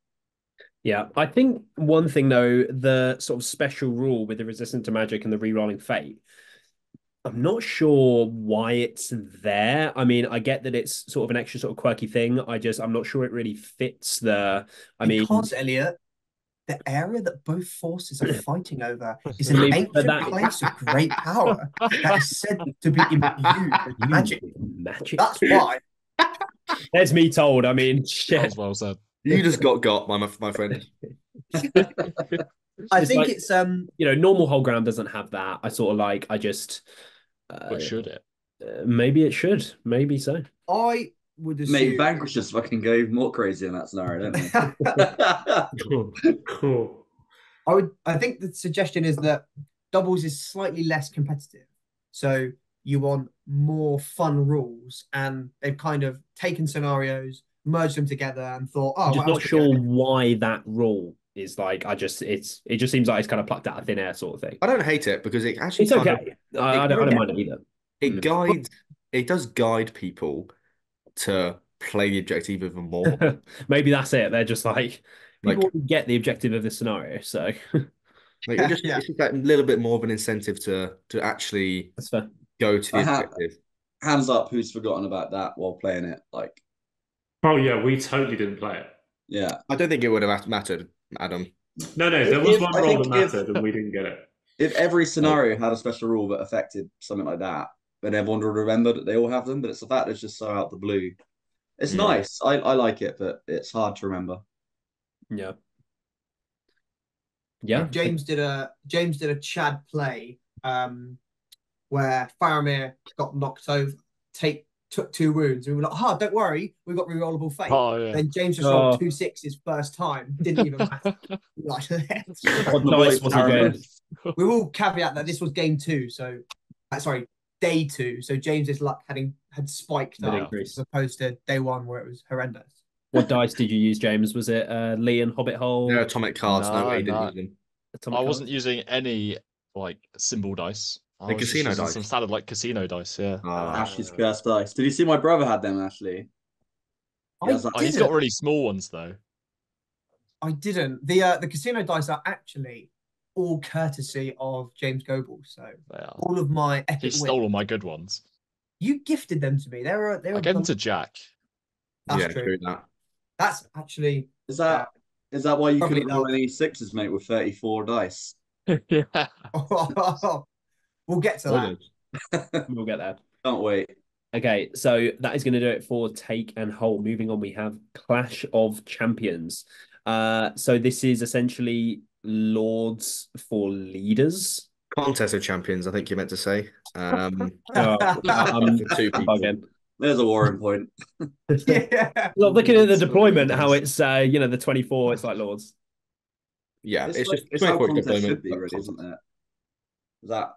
Yeah, I think one thing, though, the sort of special rule with the resistance to magic and the rerolling fate, I'm not sure why it's there. I mean, I get that it's sort of an extra sort of quirky thing. I'm not sure it really fits the... Because, Elliot, the area that both forces are fighting over is an ancient place of great power that is said to be imbued with magic. That's why. That's me told. I mean, shit. That was well said. You just got, my friend. I think it's you know, normal Whole Ground doesn't have that. But should it? Maybe it should. Maybe so. I would assume... Maybe Vanquish just fucking go more crazy in that scenario, don't they? Cool. I think the suggestion is that doubles is slightly less competitive. So you want more fun rules, and they've kind of taken scenarios, merged them together and thought, oh, I'm just not sure why that rule is like. It just seems like it's kind of plucked out of thin air, sort of thing. I don't hate it because it actually. It's okay. I don't mind it either. It does guide people to play the objective even more. Maybe that's it. They're just like people get the objective of this scenario, so it's just like a little bit more of an incentive to actually go to the objective. Hands up, who's forgotten about that while playing it? Like. Oh, yeah, we totally didn't play it. Yeah. I don't think it would have mattered, Adam. No, there was one rule that mattered and we didn't get it. If every scenario had a special rule that affected something like that, then everyone would remember that they all have them, but it's the fact that it's just so out the blue. It's nice. I like it, but it's hard to remember. Yeah. Yeah. James did a Chad play where Faramir got knocked over, took 2 wounds, and we were like, "Oh, don't worry, we've got rerollable fate." Oh, yeah. Then James just rolled 2 sixes first time. Didn't even matter. Like, we will caveat that this was game 2, so sorry, day 2. So James's luck had had spiked up as opposed to day one where it was horrendous. What dice did you use, James? Was it Lee and Hobbit Hole? No, atomic cards. No, he didn't use them. I wasn't using any like symbol dice. The casino dice. Some standard like casino dice, yeah. Ashley's cursed dice. Did you see my brother had them, Ashley? He's got really small ones though. I didn't. The casino dice are actually all courtesy of James Goble. So all of my epic wins. He stole all my good ones. You gifted them to me. They were I gave them to Jack. That's true. That's actually is that why you couldn't roll any sixes, mate, with 34 dice? Yeah. We'll get to that. We'll get there. Can't wait. Okay, so that is going to do it for Take and Hold. Moving on, we have Clash of Champions. So this is essentially Lords for Leaders. Contest of Champions, I think you meant to say. Two people. There's a warring point. Yeah. Look, looking at the deployment, how it's you know, the 24, it's like Lords. Yeah, it's like, just it's how contest should be, really, isn't it? Does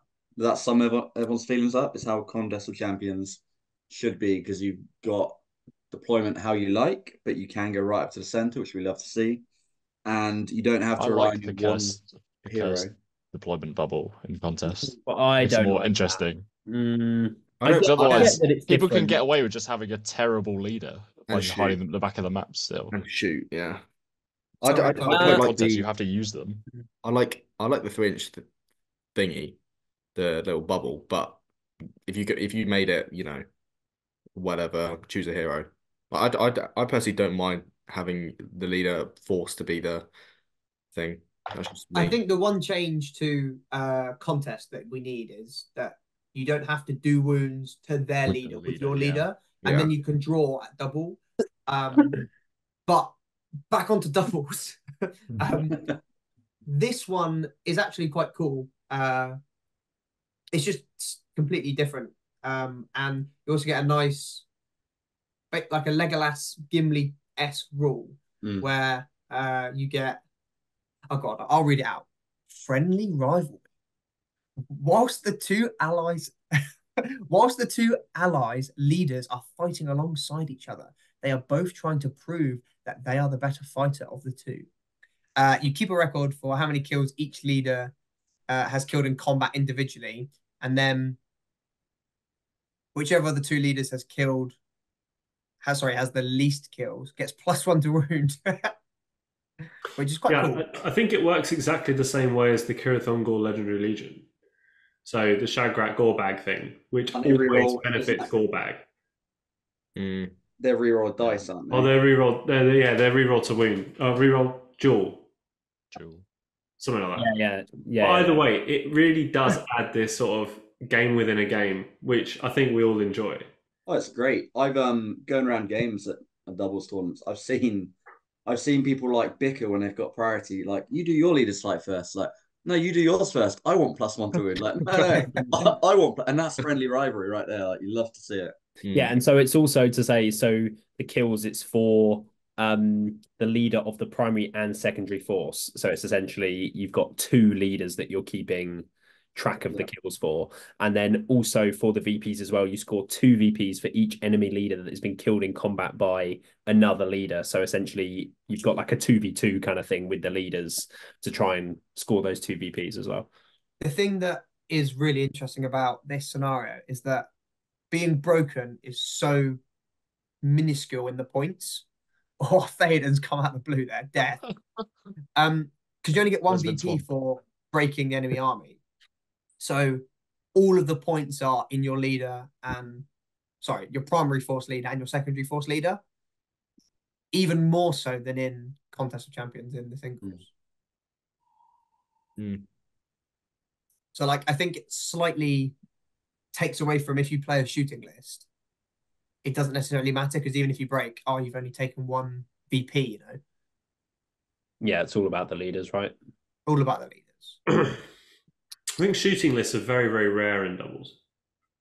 that sum everyone's feelings up? It's how Contest of Champions should be, because you've got deployment how you like, but you can go right up to the centre, which we love to see, and you don't have to rely on one hero. Deployment bubble in contest. But it's more interesting. Because otherwise, people can get away with just having a terrible leader by hiding them at the back of the map still. And shoot, yeah. I like you have to use them. I like the 3-inch thingy, the little bubble. But if you made it, you know, whatever, choose a hero. I personally don't mind having the leader forced to be the thing. I think the one change to contest that we need is that you don't have to do wounds to their leader with your leader, and then you can draw at double. But back onto doubles. This one is actually quite cool. It's just completely different. And you also get a nice, like a Legolas Gimli-esque rule where you get, oh God, I'll read it out. Friendly rivalry. Whilst the two allies' leaders are fighting alongside each other, they are both trying to prove that they are the better fighter of the two. You keep a record for how many kills each leader has killed in combat individually, and then whichever of the two leaders has the least kills gets +1 to wound. Which is quite cool. I think it works exactly the same way as the Kirith Ungol Legendary Legion. So the Shagrat Gorbag thing, which always benefits Gorbag. They're reroll dice, aren't they? Oh, they're reroll. They're reroll to wound. Reroll duel, something like that. Yeah. Either way, it really does add this sort of game within a game, which I think we all enjoy. Oh, it's great. I've going around games at doubles tournaments. I've seen people like bicker when they've got priority. Like, you do your leader's fight first. Like, no, you do yours first. I want +1 to win. Like, no, I want, and that's friendly rivalry right there. Like, you love to see it. Yeah, and so it's also to say, so the kills, it's for the leader of the primary and secondary force. So it's essentially you've got two leaders that you're keeping track of the kills for, and then also for the VPs as well. You score 2 VPs for each enemy leader that has been killed in combat by another leader. So essentially you've got like a 2v2 kind of thing with the leaders to try and score those 2 VPs as well. The thing that is really interesting about this scenario is that being broken is so minuscule in the points. Oh, Theoden's come out of the blue there, death. Because you only get 1 VP for breaking the enemy army. So all of the points are in your leader and, sorry, your primary force leader and your secondary force leader, even more so than in Contest of Champions in the singles. So, like, I think it slightly takes away from if you play a shooting list. It doesn't necessarily matter, because even if you break, you've only taken 1 VP, you know? Yeah, it's all about the leaders, right? All about the leaders. I think shooting lists are very, very rare in doubles,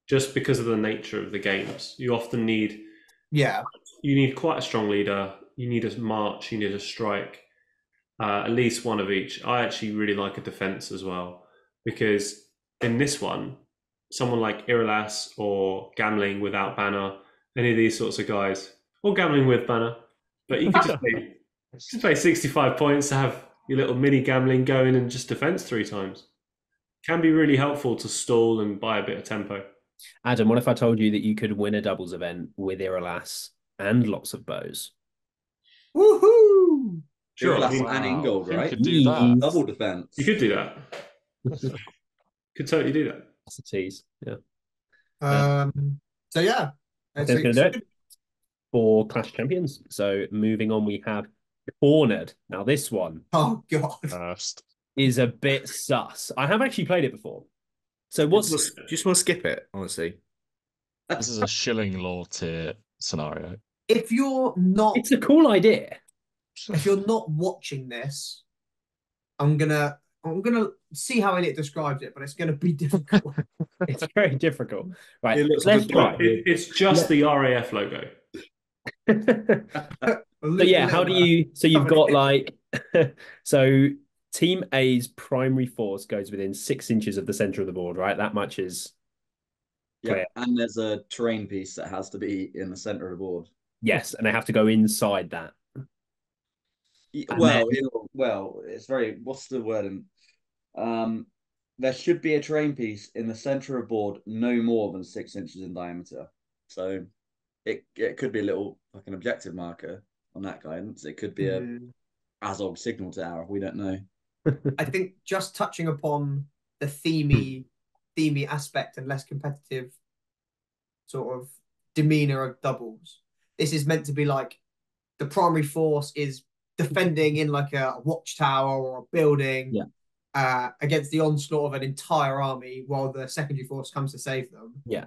just because of the nature of the games. You often need, you need quite a strong leader. You need a march. You need a strike. At least one of each. I actually really like a defense as well, because in this one, someone like Irolas or gambling without Banner, any of these sorts of guys, or gambling with Banner. But you could just play 65 points to have your little mini gambling going and just defense three times. Can be really helpful to stall and buy a bit of tempo. Adam, what if I told you that you could win a doubles event with Irolas and lots of bows? Woohoo! Sure, Irolas and Ingold, right? You could do that. Double defense. You could do that. Could totally do that. That's a tease. Yeah. So yeah, that's going to do it for Clash Champions. So moving on, we have Cornered. Now this one, oh god, is a bit sus. I have actually played it before. So what's just want to skip it, honestly. This is a shilling law tier scenario. If you're not, it's a cool idea. If you're not watching this, I'm gonna see how Elliot describes it, but it's gonna be difficult. It's very difficult, right? It's just the RAF logo. But yeah, how do you? So you've got like, so Team A's primary force goes within 6 inches of the center of the board, right? That much is clear. Yeah, and there's a terrain piece that has to be in the center of the board. Yes, and they have to go inside that. Well, then... it's very. What's the word? There should be a terrain piece in the center of board, no more than 6 inches in diameter. So it could be a little like an objective marker on that guidance. It could be a Azog signal tower. We don't know. I think just touching upon the themey aspect and less competitive sort of demeanor of doubles. This is meant to be like the primary force is defending in like a watchtower or a building against the onslaught of an entire army while the secondary force comes to save them. Yeah.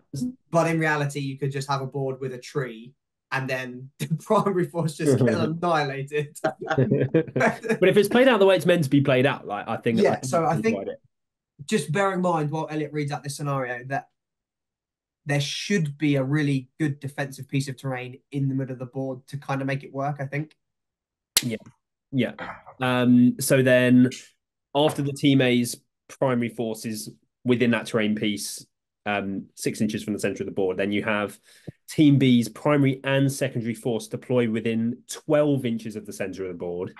But in reality, you could just have a board with a tree and then the primary force just gets annihilated. But if it's played out the way it's meant to be played out, like I think... Yeah, so I think just bear in mind while Elliot reads out this scenario that there should be a really good defensive piece of terrain in the middle of the board to kind of make it work, I think. Yeah, yeah. So then, after the Team A's primary forces within that terrain piece, 6 inches from the center of the board, then you have Team B's primary and secondary force deploy within 12 inches of the center of the board,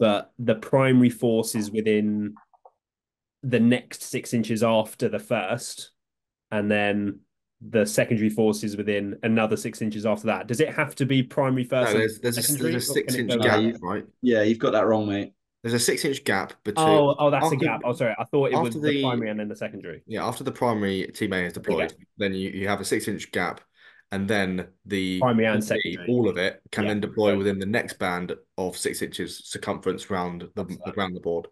but the primary force is within the next 6 inches after the first, and then the secondary force is within another 6 inches after that. Does it have to be primary first? No, there's a 6 inch gap, right? Yeah, you've got that wrong, mate. There's a 6 inch gap between. Oh, that's after, a gap. Oh, sorry, I thought it was the primary and then the secondary. Yeah, after the primary Team A is deployed, then you have a 6 inch gap, and then the primary and secondary, all of it can then deploy within the next band of 6 inches circumference round the board.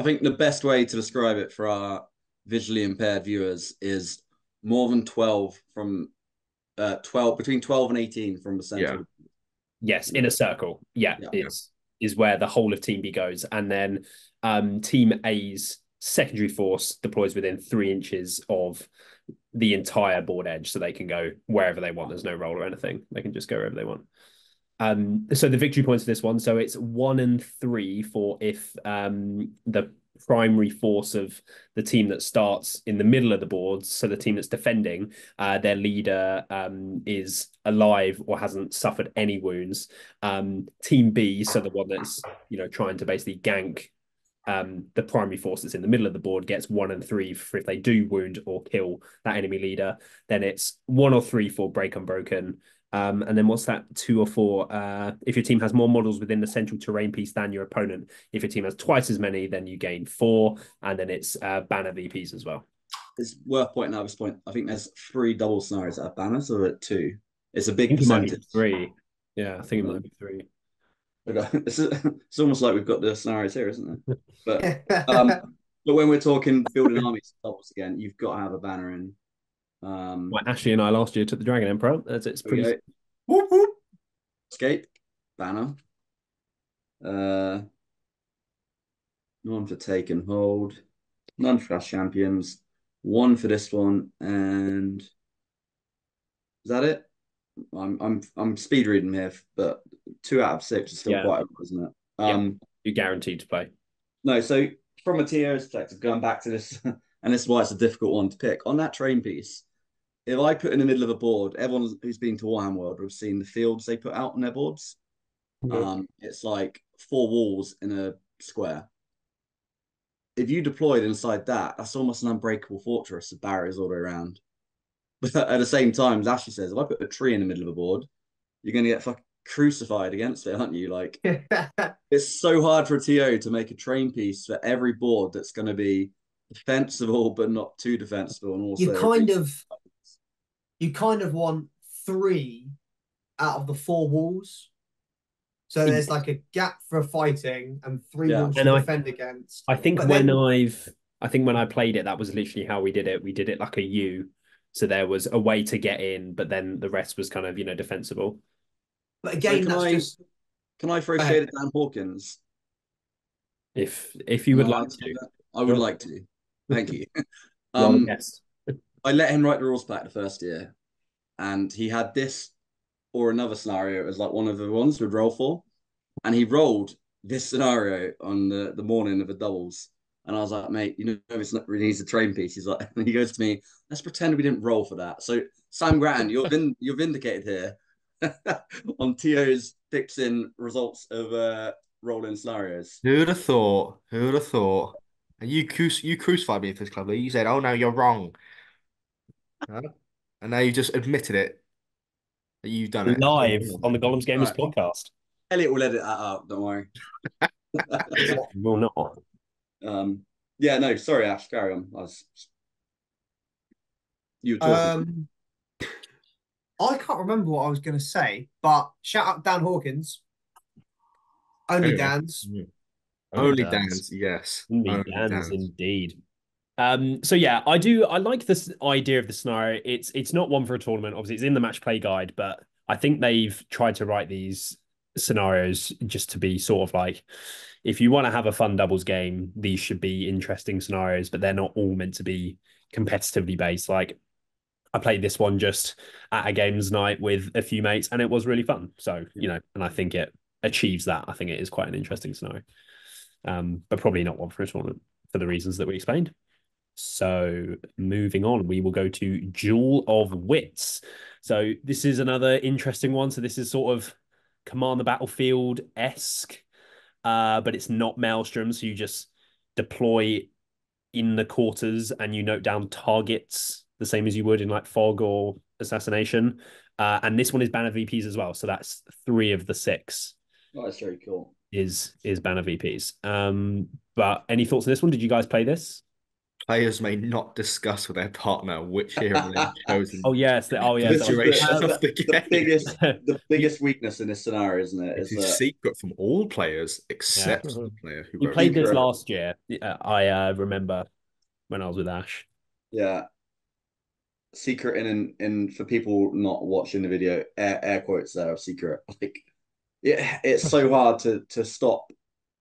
I think the best way to describe it for our visually impaired viewers is more than 12 from 12 between 12 and 18 from the center. Yeah. Yes, in a circle. Yeah, yeah. Is where the whole of Team B goes, and then Team A's secondary force deploys within 3 inches of the entire board edge, so they can go wherever they want. There's no roll or anything; they can just go wherever they want. So the victory points for this one. So it's 1 and 3 for if the primary force of the team that starts in the middle of the board, so the team that's defending, their leader is alive or hasn't suffered any wounds. Team B, so the one that's trying to basically gank the primary force that's in the middle of the board, gets 1 and 3 for if they do wound or kill that enemy leader. Then it's 1 or 3 for break unbroken. And then what's that, 2 or 4? If your team has more models within the central terrain piece than your opponent, if your team has twice as many, then you gain 4. And then it's banner VPs as well. It's worth pointing out at this point. I think there's 3 double scenarios that are banners, or at 2. It's a big percentage. It might be 3. Yeah, I think it might be 3. It's almost like we've got the scenarios here, isn't it? But when we're talking building armies doubles again, you've got to have a banner in. Well, Ashley and I last year took the Dragon Emperor. It's pretty escape banner. None for Take and Hold. None for Clash Champions. 1 for this one, and is that it? I'm speed reading here, but 2 out of 6 is still quite a lot, isn't it? You're guaranteed to play. No, so from a TO's perspective, going back to this and this is why it's a difficult one to pick. On that terrain piece, if I put in the middle of a board, everyone who's been to Warhammer World will have seen the fields they put out on their boards. Yeah. It's like four walls in a square. If you deployed inside that, that's almost an unbreakable fortress of barriers all the way around. But at the same time, as Ashley says, if I put a tree in the middle of a board, you're going to get fucking crucified against it, aren't you? Like, it's so hard for a TO to make a terrain piece for every board that's going to be defensible, but not too defensible. And also, you kind of want three out of the four walls. So there's like a gap for fighting and three walls to defend against. I think when I played it, that was literally how we did it. We did it like a U. So there was a way to get in, but then the rest was kind of, you know, defensible. But again, so can I throw shade at Dan Hawkins? If you would like to. I would like to. Thank you. I let him write the rules pack the first year, and he had this or another scenario. It was like one of the ones we'd roll for, and he rolled this scenario on the morning of the doubles. And I was like, mate, you know, it's not really needs a terrain piece. He's like, and he goes to me, let's pretend we didn't roll for that. So Sam Gratton, you're vindicated here. On TO's fixing results of rolling scenarios. Who'd have thought? And you crucified me for this, Clubley. You said, oh no, you're wrong. Huh? And now you just admitted it. That you've done it. Live on the Gollum's Gamers podcast. Elliot will edit that up, don't worry. Will not. Yeah, no, sorry, Ash, carry on. You were talking. I can't remember what I was going to say, but shout out Dan Hawkins. Only Dan's, yes. Only Dan's, indeed. So yeah, I like this idea of the scenario. It's not one for a tournament. Obviously, it's in the match play guide, but I think they've tried to write these scenarios just to be sort of like, if you want to have a fun doubles game, these should be interesting scenarios, but they're not all meant to be competitively based. Like, I played this one just at a games night with a few mates, and it was really fun. So, you know, and I think it achieves that. I think it is quite an interesting scenario, but probably not one for a tournament for the reasons that we explained. So moving on, we will go to Duel of Wits. So this is another interesting one. So this is sort of Command the Battlefield-esque, but it's not Maelstrom. So you just deploy in the quarters and you note down targets the same as you would in like Fog or Assassination. And this one is Banner VPs as well. So that's 3 of the 6. Oh, that's very cool. Is Banner VPs. But any thoughts on this one? Did you guys play this? Players may not discuss with their partner which hero they've chosen. Oh yes, the biggest weakness in this scenario, isn't it? It's a secret from all players except the player who played this last year. I remember when I was with Ash. Yeah, secret in for people not watching the video, air quotes there of secret. Like, yeah, it's so hard to stop,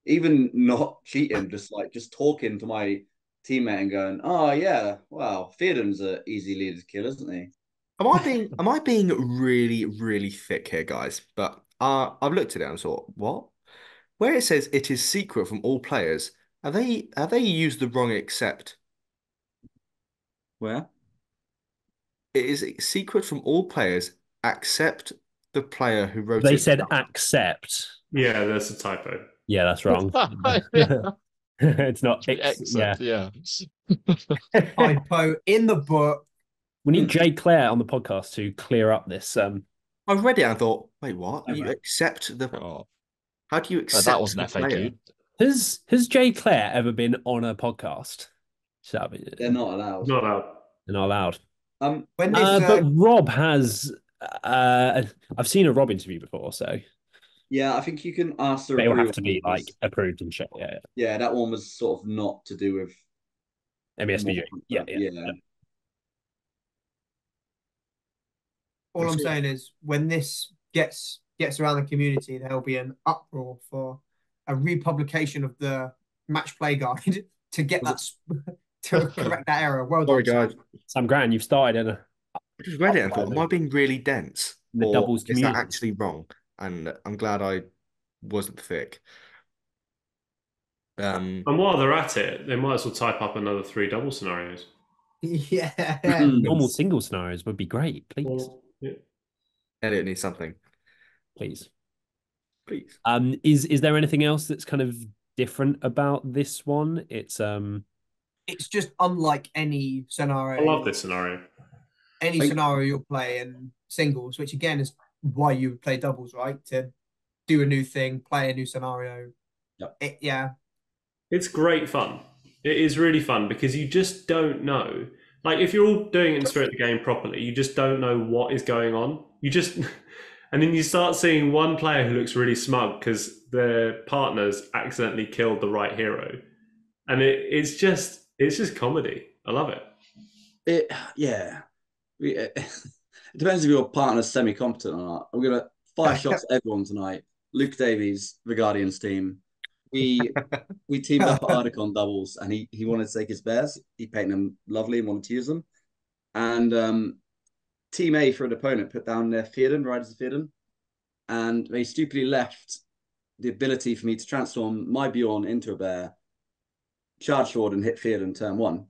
even not cheating, just talking to my teammate and going, oh yeah, wow, Fearon's an easy leader to kill, isn't he? Am I being really, really thick here, guys? But I've looked at it and thought, what? Where it says it is secret from all players, have they used the wrong except? Where? It is secret from all players except the player who wrote it. They said accept. Yeah, that's a typo. Yeah, that's wrong. It's not. Yeah. Typo in the book. We need Jay Clare on the podcast to clear up this. I read it and I thought, wait, what? You accept the? Oh. How do you accept? That wasn't FAQ. Has Jay Clare ever been on a podcast? They're not allowed. But Rob has. I've seen a Rob interview before, so. Yeah, I think you can ask. They will have to be like approved and shit. Yeah, that one was sort of not to do with MSBG. Yeah. All I'm saying is, when this gets around the community, there'll be an uproar for a republication of the match play guide to get that to correct that error. Well done, guys. Sam Gratton, you've started in a. I just read it and thought, am I being really dense? The doubles community. Is that actually wrong? And I'm glad I wasn't thick. And while they're at it, they might as well type up another 3 double scenarios. Yeah. Normal single scenarios would be great, please. Well, yeah. Edit needs something. Please. Please. Is there anything else that's kind of different about this one? It's just unlike any scenario. I love this scenario. Any scenario you'll play in singles, which again is why you play doubles, right? To do a new thing, play a new scenario. Yep. It's great fun. It is really fun because you just don't know. Like, if you're all doing it in Spirit of the Game properly, you just don't know what is going on. You just... And then you start seeing one player who looks really smug because their partner's accidentally killed the right hero. And it's just comedy. I love it. It depends if your partner's semi-competent or not. I'm going to 5 shots at everyone tonight. Luke Davies, the Guardian's team. We teamed up at Articon doubles, and he wanted to take his bears. He painted them lovely and wanted to use them. And Team A for an opponent put down their Fearon, Riders of Fearon, and they stupidly left the ability for me to transform my Beorn into a bear, charge forward and hit Fearon turn 1.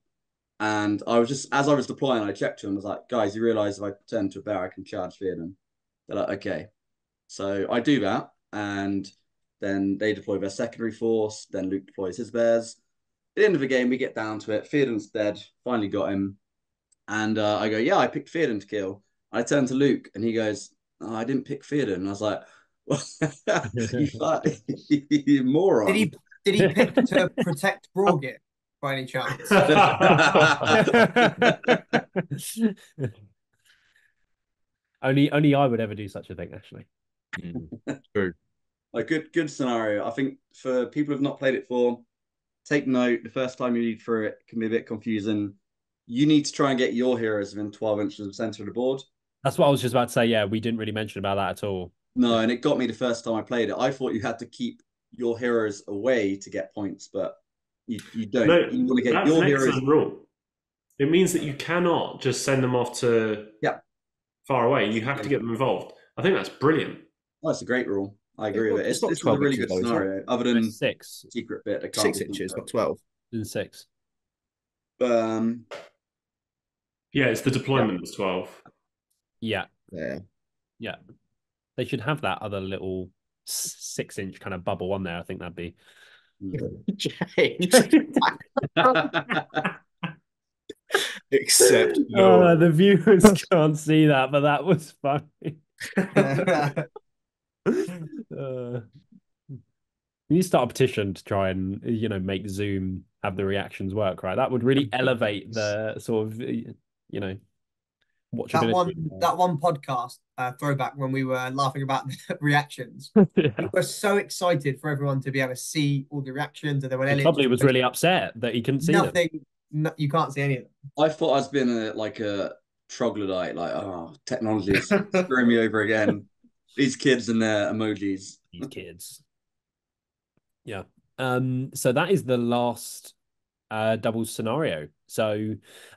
And I was just, as I was deploying, I checked to him, I was like, guys, you realise if I turn to a bear, I can charge Fearon. They're like, okay. So I do that, and then they deploy their secondary force, then Luke deploys his bears. At the end of the game, we get down to it. Fearon's dead, finally got him. And I go, yeah, I picked Fearon to kill. I turn to Luke, and he goes, oh, I didn't pick Fearon. And I was like, well, you moron. Did he pick to protect Brogit by any chance? Only I would ever do such a thing, actually. True. A good scenario. I think for people who've not played it before, take note. The first time you read through it can be a bit confusing. You need to try and get your heroes within 12 inches of the center of the board. That's what I was just about to say. Yeah, we didn't really mention about that at all. No, and it got me the first time I played it. I thought you had to keep your heroes away to get points, but you don't. No, you want to get your heroes. Rule. It means that you cannot just send them off to far away. You have to get them involved. I think that's brilliant. Oh, that's a great rule. I agree with it. It's not a really good scenario, other than 6 secret bit. 6 inches, not 12. And 6. Yeah, it's the deployment that's 12. Yeah. They should have that other little 6-inch kind of bubble on there. I think that'd be. Except no. Oh, the viewers can't see that, but that was funny. You start a petition to try and make Zoom have the reactions work, right? That would really elevate the sort of watchability. That one podcast throwback when we were laughing about the reactions. We were so excited for everyone to be able to see all the reactions, and then when Elliot probably was really upset that he couldn't see nothing. No, you can't see any of them. I thought I was being like a troglodyte, like, oh, technology is screwing me over again. These kids and their emojis. These kids. Yeah. So that is the last double scenario. So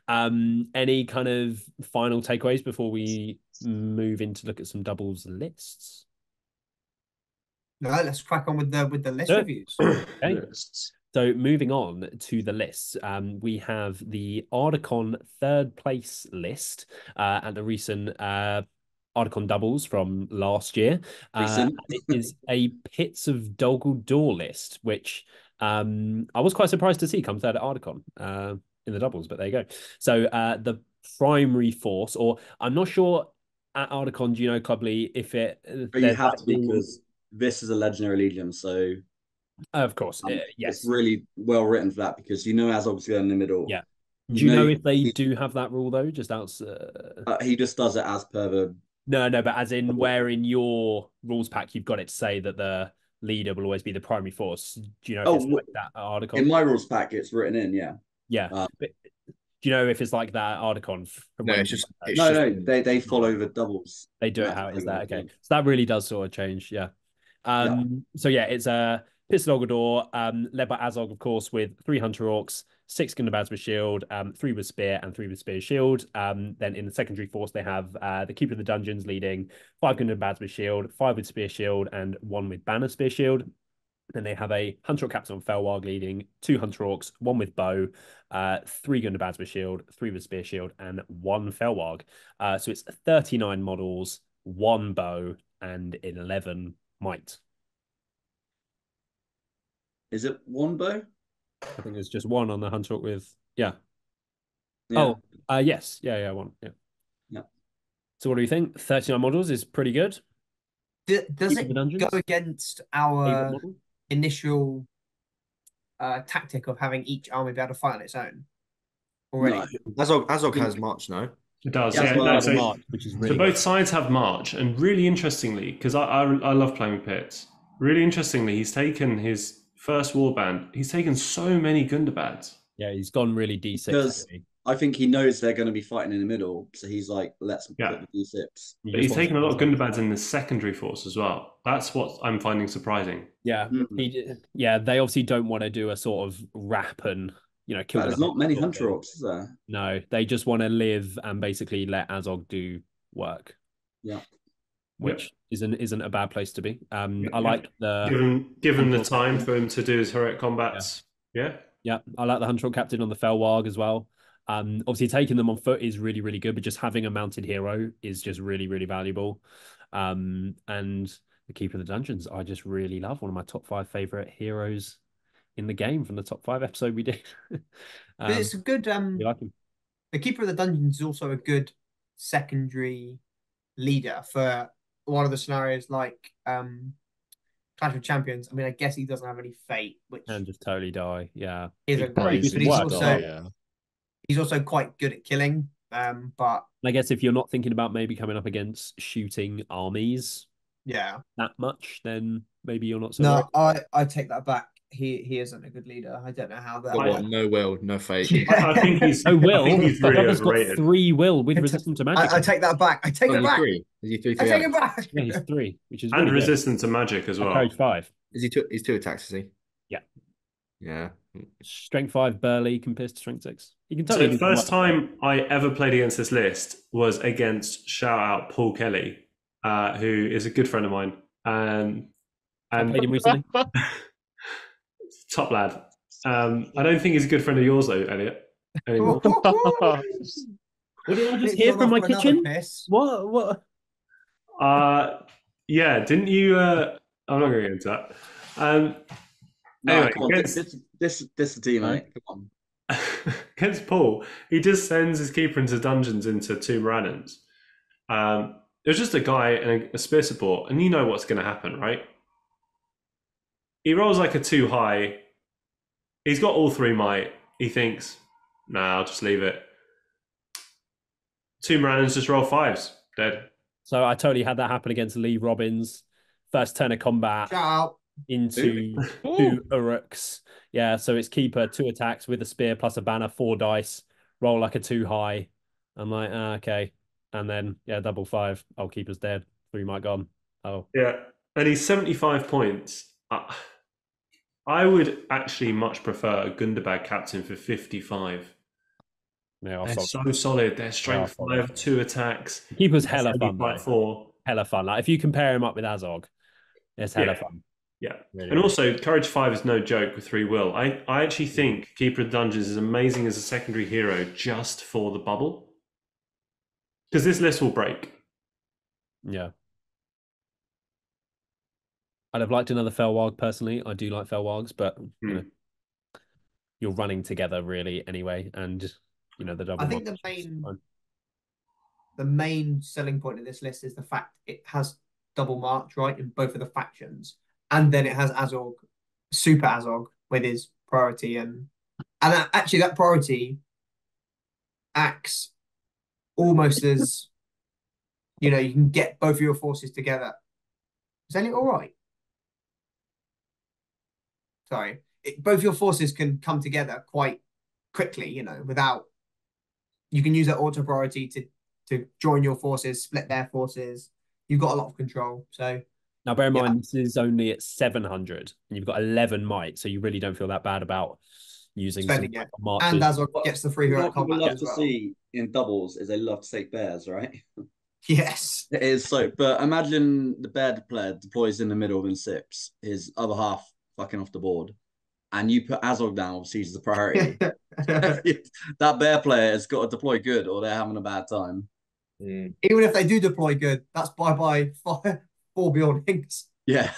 any kind of final takeaways before we move in to look at some doubles lists? No, let's crack on with the list reviews. Okay. So moving on to the lists, we have the Articon 3rd place list and the recent Articon doubles from last year. It is a Pits of Dol Guldur list, which I was quite surprised to see come third at Articon in the doubles, but there you go. So the primary force, or I'm not sure at Articon, do you know, Clubley, if it... But you have to, because this is a Legendary Legion, so... Of course, yes. It's really well written for that, because Azog's going in the middle. Yeah. Do you know if they do have that rule, though, just outside... he just does it as per the... No, but as in where in your rules pack you've got it to say that the leader will always be the primary force. Do you know if it's like that Articon? In my rules pack, it's written in, yeah. Yeah. But do you know if it's like that Articon? No, it's just... They follow the doubles. They do it how it is there, okay. So that really does sort of change, yeah. So, yeah, it's a Pits of Dol Guldur, led by Azog, of course, with 3 Hunter Orcs, 6 Gundabads with shield, 3 with spear, and 3 with spear shield. Then in the secondary force, they have the Keeper of the Dungeons leading 5 Gundabads with shield, 5 with spear shield, and 1 with banner spear shield. Then they have a Hunter Orc Captain on Fellwarg leading, 2 Hunter Orcs, 1 with bow, 3 Gundabads with shield, 3 with spear shield, and 1 Fellwarg. So it's 39 models, 1 bow, and 11 might. Is it 1 bow? I think there's just 1 on the Hunter Orc with, yeah. Oh, yes. Yeah, 1. Yeah. So what do you think? 39 models is pretty good. Does it go against our initial tactic of having each army be able to fight on its own already? No. Azog has March, no? It does, yeah. March, which is really so both sides have March, and really interestingly, because I love playing with Pits, really interestingly, he's taken his first warband, he's taken so many Gundabads. Yeah, he's gone really D6. Because I think he knows they're going to be fighting in the middle, so he's like, let's put the D6. But he's taken a lot of Gundabads in the secondary force as well. That's what I'm finding surprising. Yeah, they obviously don't want to do a sort of wrap and, kill. There's not many Hunter Orcs, is there? No, they just want to live and basically let Azog do work. Yeah. Which isn't a bad place to be. I like the... Given the time for him to do his heroic combats. Yeah, I like the Hunter Orc Captain on the Fellwarg as well. Obviously, taking them on foot is really, really good, but just having a mounted hero is just really, really valuable. And the Keeper of the Dungeons, I just really love. One of my top 5 favourite heroes in the game from the top 5 episode we did. It's a good... like him. The Keeper of the Dungeons is also a good secondary leader for one of the scenarios like Clash of Champions. I mean, I guess he doesn't have any fate, which... And just totally die, yeah. He's a great, but he's also... He's also quite good at killing, but... I guess if you're not thinking about maybe coming up against shooting armies that much, then maybe you're not so... No, I take that back. He isn't a good leader. I don't know how that... No will, no fate. I think he's... No will? He's really overrated. Got 3 will with resistance to magic. I take that back. I take it back. 3? Is he 3? I take it back. Yeah, he's 3, which is really good. Resistance to magic as well. Courage 5. Is he 2? He's 2 attacks, is he? Yeah. Yeah. Strength 5 burly compared to strength 6. You can totally. So the first time I ever played against this list was against shout out Paul Kelly, who is a good friend of mine, and I played him recently. Top lad. I don't think he's a good friend of yours though, Elliot. Anymore. What did I just hear from my kitchen? What? Didn't you? I'm not going to get into that. No, anyway, this is D, mate. Come on. Against Paul, he just sends his Keeper into Dungeons into 2 Morannans. There's just a guy and a spear support, and you know what's going to happen, right? He rolls like a 2 high. He's got all 3 might. He thinks, nah, I'll just leave it. 2 Morannans just roll 5s. Dead. So I totally had that happen against Lee Robbins. First turn of combat. Ciao. Into 2 Uruks. Yeah, so it's Keeper, 2 attacks with a spear plus a banner, 4 dice, roll like a 2 high. I'm like, okay. And then, double 5. Oh, Keeper's dead. 3 might gone. Oh. Yeah, and he's 75 points. I would actually much prefer a Gundabad captain for 55. Yeah, they're so solid. They're strength 5, 2 attacks. Keeper's hella fun. Hella fun. Like, if you compare him up with Azog, it's hella fun. Yeah, really. And also Courage 5 is no joke with 3 will. I actually think Keeper of the Dungeons is amazing as a secondary hero just for the bubble. Because this list will break. Yeah. I'd have liked another Fellwarg personally. I do like Fellwargs, but you're running together really anyway. And, the double... I think the main selling point of this list is the fact it has double march, right, in both of the factions. And then it has Azog, Super Azog, with his priority. And actually, that priority acts almost as, you can get both of your forces together. Is that all right? Sorry. Both your forces can come together quite quickly, without... You can use that auto priority to join your forces, split their forces. You've got a lot of control, so... Now, bear in mind, this is only at 700, and you've got 11 might, so you really don't feel that bad about using some marches. And Azog gets the free hero combat. What we love to see in doubles is they love to take bears, right? Yes. It is so. But imagine the bear player deploys in the middle and sips. His other half fucking off the board, and you put Azog down, obviously, as the priority, that bear player has got to deploy good or they're having a bad time. Mm. Even if they do deploy good, that's bye-bye for Beornings. Yeah.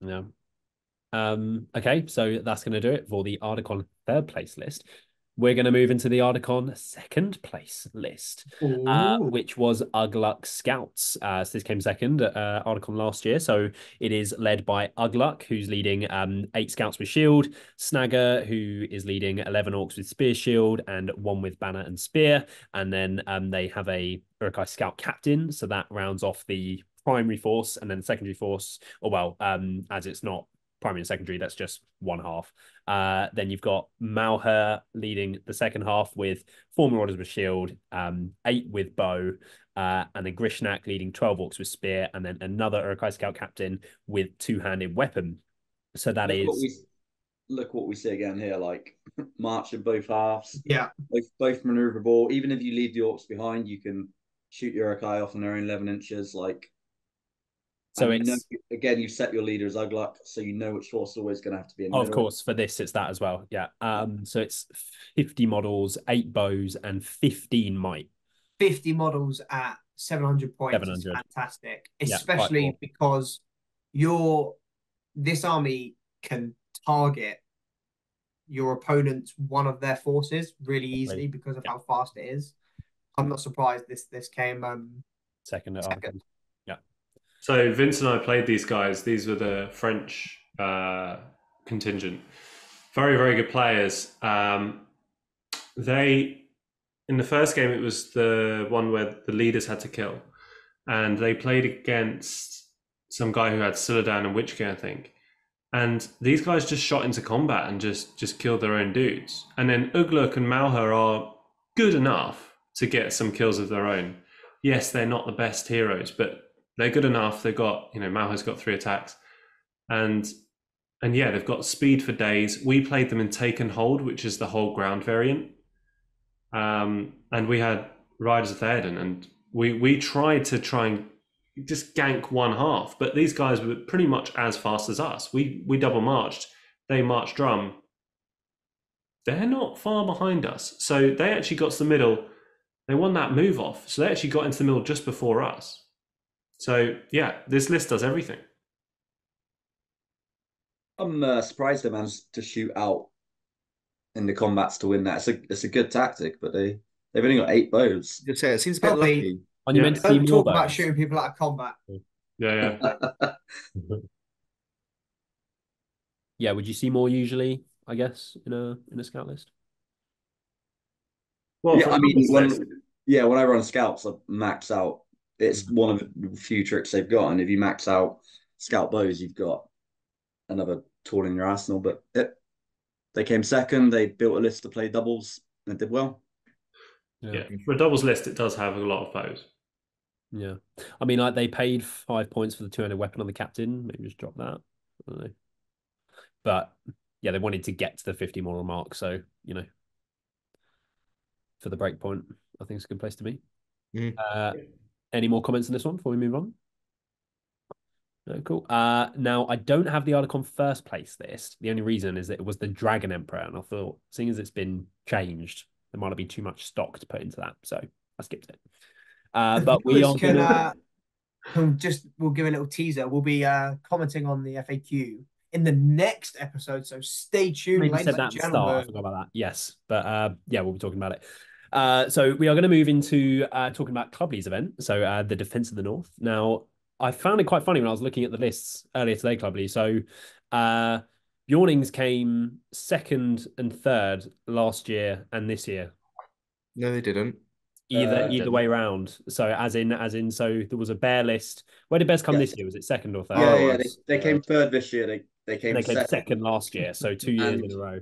Yeah. Okay, so that's going to do it for the Articon third place list. We're going to move into the Articon second place list, which was Uglúk Scouts. So this came second Articon last year. So it is led by Uglúk, who's leading 8 Scouts with shield, Snagger, who is leading 11 Orcs with spear shield, and 1 with banner and spear. And then they have a Uruk-hai Scout captain. So that rounds off the primary force, and then secondary force, or well, as it's not primary and secondary, that's just one half. Then you've got Malher leading the second half with 4 Marauders with shield, 8 with bow, and then Grishnak leading 12 Orcs with spear, and then another Uruk-hai Scout captain with 2-handed weapon. So that look what we see again here, like march in both halves. Yeah, both maneuverable. Even if you leave the Orcs behind, you can shoot your Uruk-hai off on their own 11 inches, like. So it's, again, you set your leader as Uglúk, so you know which force is always going to have to be in the middle. Of course, for this, it's that as well, yeah. So it's 50 models, 8 bows, and 15 might. 50 models at 700 points 700. Is fantastic, especially because this army can target your opponent's one of their forces really easily because of how fast it is. I'm not surprised this came second. So Vince and I played these guys. These were the French contingent. Very, very good players. They, in the first game, it was the one where the leaders had to kill. And they played against some guy who had Celadan and Witch King, I think. And these guys just shot into combat and just killed their own dudes. And then Uglúk and Malher are good enough to get some kills of their own. Yes, they're not the best heroes, but they're good enough. They've got, Malher's got 3 attacks, and yeah, they've got speed for days. We played them in Take and Hold, which is the whole ground variant, and we had Riders of Theoden, and we tried to and just gank one half, but these guys were pretty much as fast as us. We double marched, they marched drum. They're not far behind us, so they actually got to the middle. They won that move off, so they actually got into the middle just before us. So, yeah, this list does everything. I'm surprised they managed to shoot out in the combats to win that. It's a good tactic, but they've only got 8 bows. You'd say it seems a bit lucky. Don't talk about shooting people out of combat. Yeah, yeah. Yeah, would you see more usually, I guess, in a scout list? Well, yeah, I mean, when I run scouts, I max out. It's one of the few tricks they've got, and if you max out scout bows, you've got another tool in your arsenal. But they came second. They built a list to play doubles, and did well. Yeah, for a doubles list, it does have a lot of bows. Yeah, I mean, like they paid 5 points for the 200 weapon on the captain. Maybe just drop that. I don't know. But yeah, they wanted to get to the 50 model mark, so for the break point, I think it's a good place to be. Mm. Any more comments on this one before we move on? No, cool. Now, I don't have the Articon first place list. The only reason is that it was the Dragon Emperor, and I thought, seeing as it's been changed, there might not be too much stock to put into that, so I skipped it. But we are going to... We'll give a little teaser. We'll be commenting on the FAQ in the next episode, so stay tuned. I said that at the start. I forgot about that. Yes, but yeah, we'll be talking about it. So we are going to move into talking about Clubley's event, so the Defense of the North. Now, I found it quite funny when I was looking at the lists earlier today, Clubley. So Beornings came second and third last year and this year. No, they didn't. Either way round. So as in, so there was a bear list. Where did bears come this year? Was it second or third? Yeah, they came third this year. They came second last year, so 2 years in a row.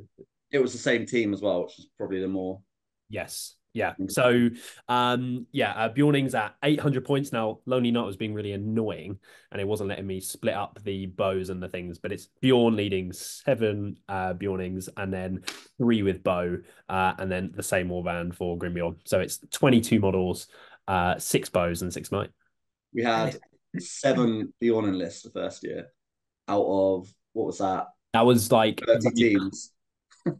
It was the same team as well, which is probably the more... Yes. Yeah. So, Beornings at 800 points. Now, Lonely Knight was being really annoying and it wasn't letting me split up the bows and the things, but it's Beorn leading 7 Beornings and then 3 with bow and then the same warband for Grimbjorn. So it's 22 models, 6 bows and 6 might. We had 7 Beorn lists the first year. out of, what was that? That was like 30 teams.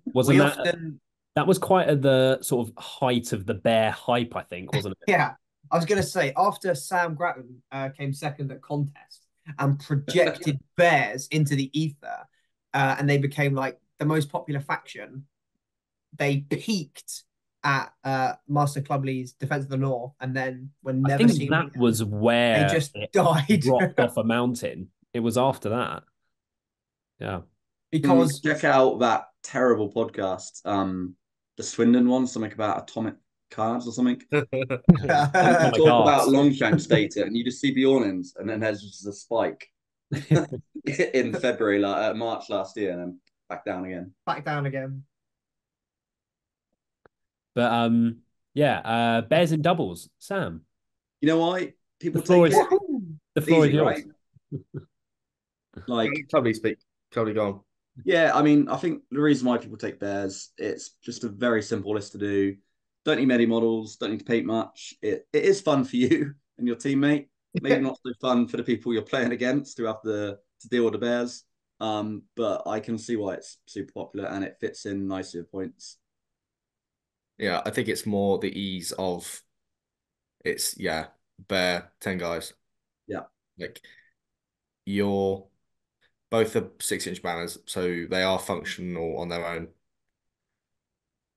Wasn't that? Often... That was quite at the sort of height of the bear hype, I think, wasn't it? Yeah. I was going to say, after Sam Gratton came second at contest and projected bears into the ether, and they became like the most popular faction, they peaked at Master Clubley's Defense of the North, and then were never seen. I think that was where they just died. Dropped off a mountain. It was after that. Yeah. Because check out that terrible podcast, the Swindon one, something about atomic cards or something. Talk about Longshanks data, and you just see Beornings, and then there's just a spike in February, like March last year, and then back down again. Back down again. But yeah, bears in doubles, Sam. You know why people take it? The floor is yours. Like probably gone. Yeah, I mean, I think the reason why people take bears, it's just a very simple list to do. Don't need many models, don't need to paint much. It is fun for you and your teammate. Maybe not so fun for the people you're playing against who have to deal with the bears. But I can see why it's super popular, and it fits in nicely with points. Yeah, I think it's more the ease of it's, yeah, bear, 10 guys. Yeah. Like, you're... Both are 6-inch banners, so they are functional on their own.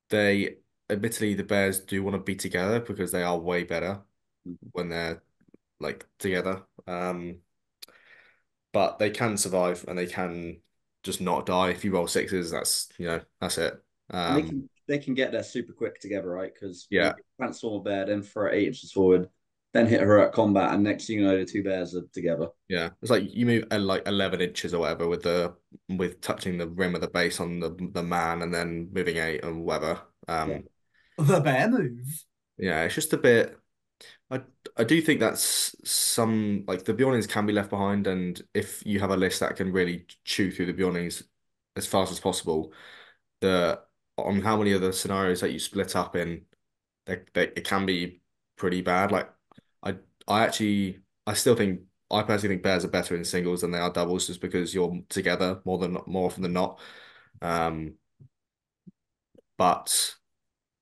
They, admittedly, the bears do want to be together because they are way better when they're, like, together. But they can survive and they can just not die. If you roll 6s, that's, you know, that's it. They can get there super quick together, right? Because yeah, transform a bear, then throw it 8 inches forward, then hit heroic combat, and next thing you know, the two bears are together. Yeah, it's like you move like 11 inches or whatever with touching the rim of the base on the man, and then moving 8 and whatever. Yeah. The bear move. Yeah, it's just a bit. I do think that's some, like, the Beornings can be left behind, and if you have a list that can really chew through the Beornings as fast as possible, on how many of the scenarios that you split up in, it can be pretty bad. Like. I personally think bears are better in singles than they are doubles, just because you're together more often than not. But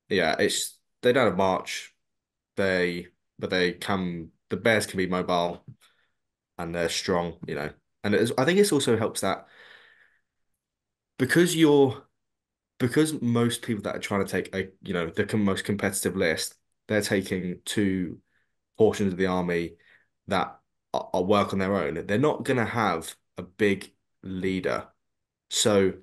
yeah, they don't have much. The bears can be mobile and they're strong, you know. And I think it also helps that because most people that are trying to take the most competitive list, they're taking two portions of the army that are work on their own. They're not going to have a big leader. So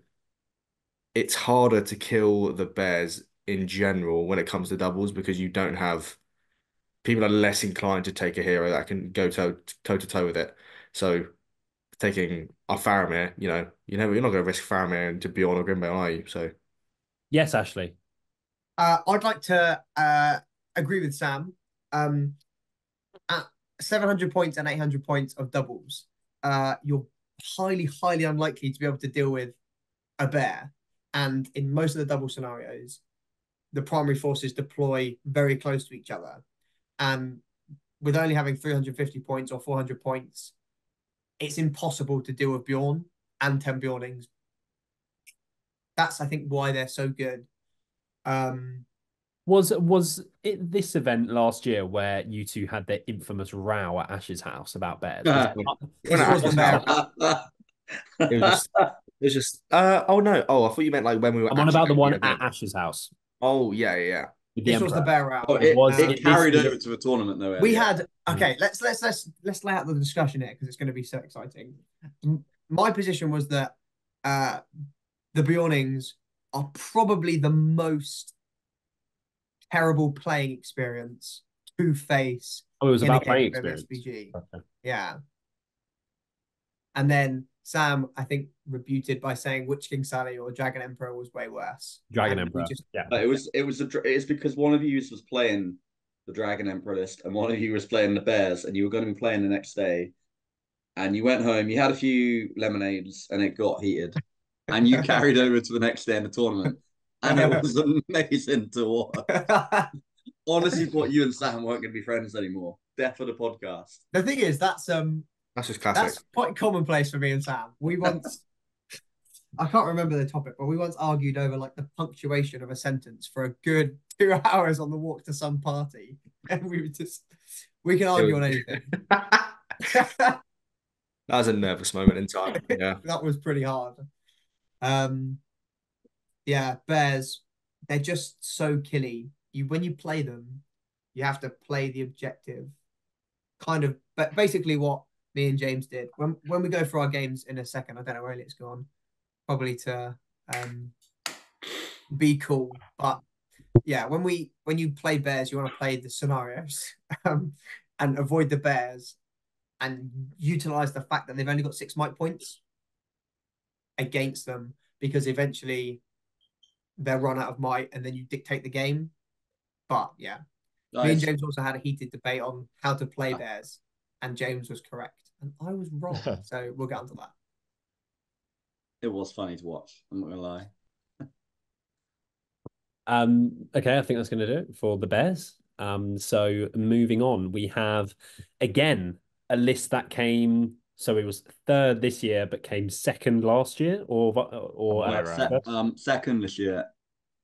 it's harder to kill the bears in general when it comes to doubles, because you don't have... People are less inclined to take a hero that can go toe-to-toe with it. So taking a Faramir, you're not going to risk Faramir into Beorn or Grimbeorn, are you? So yes, Ashley. I'd like to agree with Sam. At 700 points and 800 points of doubles, you're highly, highly unlikely to be able to deal with a bear. And in most of the double scenarios, the primary forces deploy very close to each other. And with only having 350 points or 400 points, it's impossible to deal with Beorn and 10 Beornings. That's, I think, why they're so good. Was it this event last year where you two had the infamous row at Ash's house about bears? I thought you meant like when we were... I'm on about the one at Ash's house. Oh, yeah. This was the bear row. Oh, it carried over to a tournament, though. We had... Okay, let's lay out the discussion here, because it's going to be so exciting. My position was that the Beornings are probably the most terrible playing experience to face. Oh, it was about playing experience. Okay. Yeah. And then Sam, I think, rebuted by saying Witch King Sally or Dragon Emperor was way worse. Dragon Emperor. Yeah. But it's because one of you was playing the Dragon Emperor list and one of you was playing the bears, and you were going to be playing the next day, and you went home, you had a few lemonades, and it got heated, and you carried over to the next day in the tournament. And it was amazing to watch. Honestly, thought you and Sam weren't going to be friends anymore. Death of the podcast. The thing is, that's That's just classic. That's quite commonplace for me and Sam. We once, I can't remember the topic, but we once argued over like the punctuation of a sentence for a good 2 hours on the walk to some party. And we were just, we can argue on anything. That was a nervous moment in time. Yeah. That was pretty hard. Yeah, bears, they're just so killy. When you play them, you have to play the objective. Kind of, but basically what me and James did. When we go for our games in a second, I don't know where it's gone. Probably to be cool. But yeah, when you play bears, you want to play the scenarios and avoid the bears and utilize the fact that they've only got 6 might points against them, because eventually they'll run out of might and then you dictate the game. But yeah, nice. Me and James also had a heated debate on how to play bears, and James was correct and I was wrong. So we'll get onto that. It was funny to watch, I'm not gonna lie. Okay, I think that's gonna do it for the bears. So moving on, we have again a list that came. So it was 3rd this year, but came 2nd last year, second this year,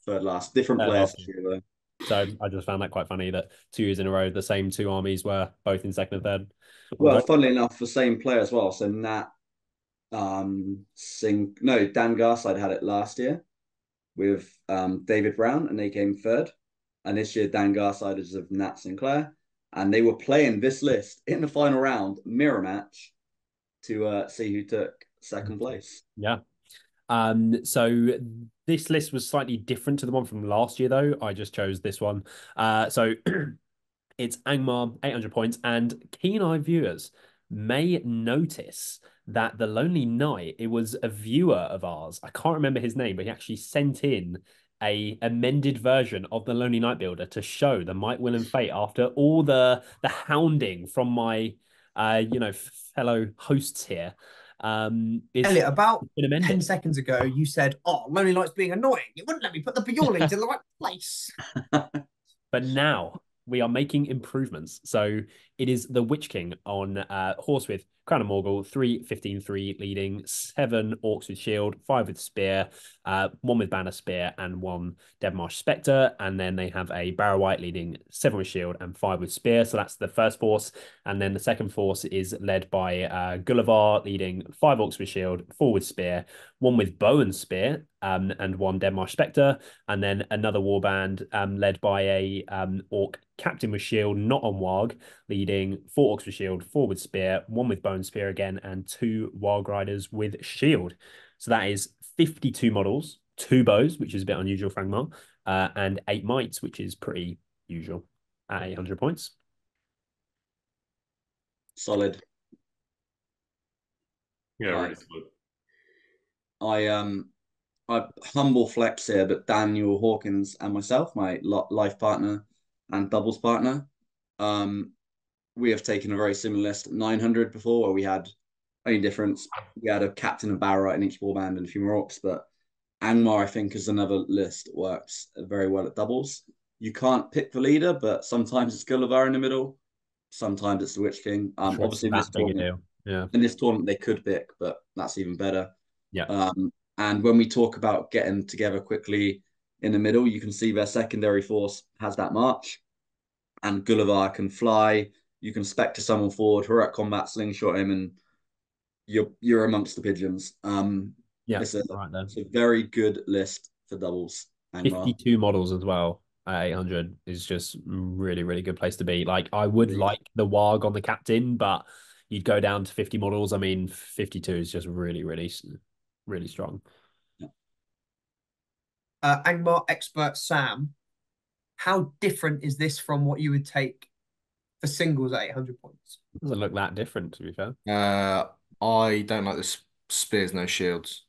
3rd last. Different players this year, though. So I just found that quite funny that 2 years in a row, the same 2 armies were both in 2nd and 3rd. Well, funnily enough, the same player as well. So Nat, Dan Garside had it last year with David Brown, and they came 3rd. And this year, Dan Garside is of Nat Sinclair, and they were playing this list in the final round mirror match to see who took 2nd place. Yeah. So this list was slightly different to the one from last year, though. I just chose this one. So it's Angmar, 800 points, and keen-eye viewers may notice that the Lonely Knight, it was a viewer of ours. I can't remember his name, but he actually sent in a amended version of the Lonely Knight Builder to show the might, will, and fate after all the hounding from my fellow hosts here. Elliot, about 10 seconds ago, you said, "Oh, Lonely Knight's being annoying. You wouldn't let me put the Beornings in the right place." But now we are making improvements. So it is the Witch King on horse with Crown of Morgul, 3-15-3 leading, 7 orcs with shield, 5 with spear, 1 with banner spear, and 1 Deadmarsh Spectre. And then they have a Barrow White leading, 7 with shield and 5 with spear. So that's the first force. And then the second force is led by Gulliver leading 5 orcs with shield, 4 with spear, 1 with bow and spear, and 1 Deadmarsh Spectre. And then another warband led by a orc captain with shield, not on warg, leading 4 orcs with shield, 4 with spear, 1 with bow and spear again, and 2 warg riders with shield. So that is 52 models, 2 bows, which is a bit unusual for Angmar, and 8 mites, which is pretty usual at 800 points. Solid. Yeah, really solid. I humble flex here, but Daniel Hawkins and myself, my life partner and doubles partner, we have taken a very similar list at 900 before, where we had only difference. We had a captain and barrow in each warband and a few more orcs, but Angmar, I think, is another list that works very well at doubles. You can't pick the leader, but sometimes it's Gulliver in the middle, sometimes it's the Witch King. Obviously, in this tournament, they could pick, but that's even better. Yeah. And when we talk about getting together quickly in the middle, you can see their secondary force has that march, and Gulliver can fly. You can spectre someone forward, heroic combat, slingshot him, and you're amongst the pigeons. Yeah, it's a very good list for doubles. Angmar. 52 models as well at 800 is just really, really good place to be. Like, I would like the warg on the captain, but you'd go down to 50 models. I mean, 52 is just really, really, really strong. Yeah. Angmar expert Sam, how different is this from what you would take for singles at 800 points? Doesn't look that different, to be fair. I don't like the spears, no shields.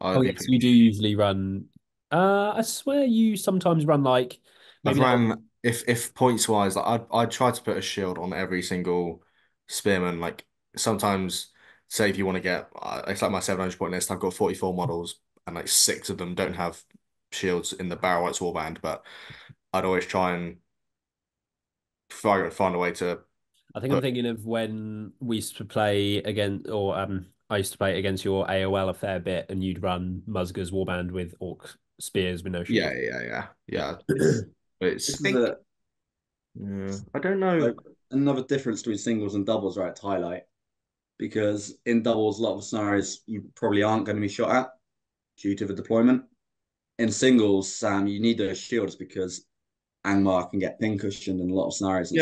Yes, you do usually run. I swear you sometimes run like. If points wise, like I try to put a shield on every single spearman. Like sometimes, say if you want to get, it's like my 700 point list. I've got 44 models, and like 6 of them don't have shields in the Barrow White's warband, but I'd always try and find a way to I think I'm thinking of when we used to play against, or I used to play against your AOL a fair bit, and you'd run Musga's warband with orc spears with no shield. Yeah. I don't know. Like, another difference between singles and doubles right to highlight, because in doubles, a lot of scenarios you probably aren't going to be shot at due to the deployment. In singles, Sam, you need those shields because Angmar can get pin cushioned in a lot of scenarios.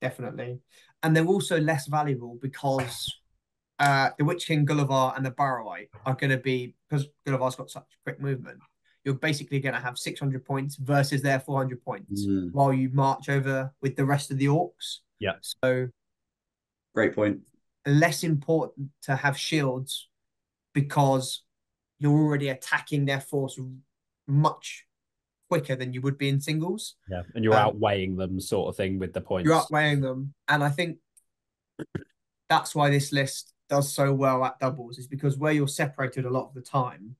Definitely. And they're also less valuable because the Witch King, Gulliver, and the Barrow-ite are going to be, because Gulliver's got such quick movement, you're basically going to have 600 points versus their 400 points while you march over with the rest of the orcs. Yeah. So, great point. Less important to have shields because you're already attacking their force much quicker than you would be in singles. Yeah, and you're outweighing them sort of thing with the points. You're outweighing them. And I think that's why this list does so well at doubles, is because where you're separated a lot of the time,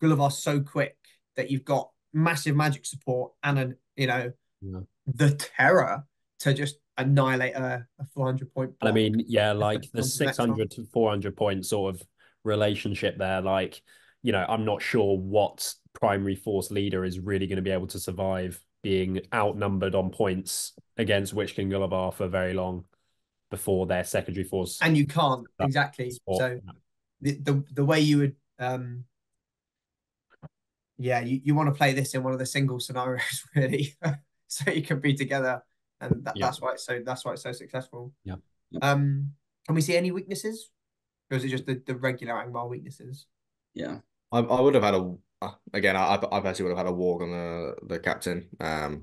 Gulliver's so quick that you've got massive magic support and, the terror to just annihilate a 400-point. I mean, yeah, like the 600 to 400-point sort of relationship there. Like, I'm not sure what primary force leader is really going to be able to survive being outnumbered on points against Witch King Gulliver for very long before their secondary force. And you can't, exactly. Support. So the way you would... you want to play this in one of the single scenarios, really, so you can be together, and that's why it's so successful. Yeah. Can we see any weaknesses, or is it just the regular Angmar weaknesses? Yeah, I would have had I personally would have had a warg on the captain. Like,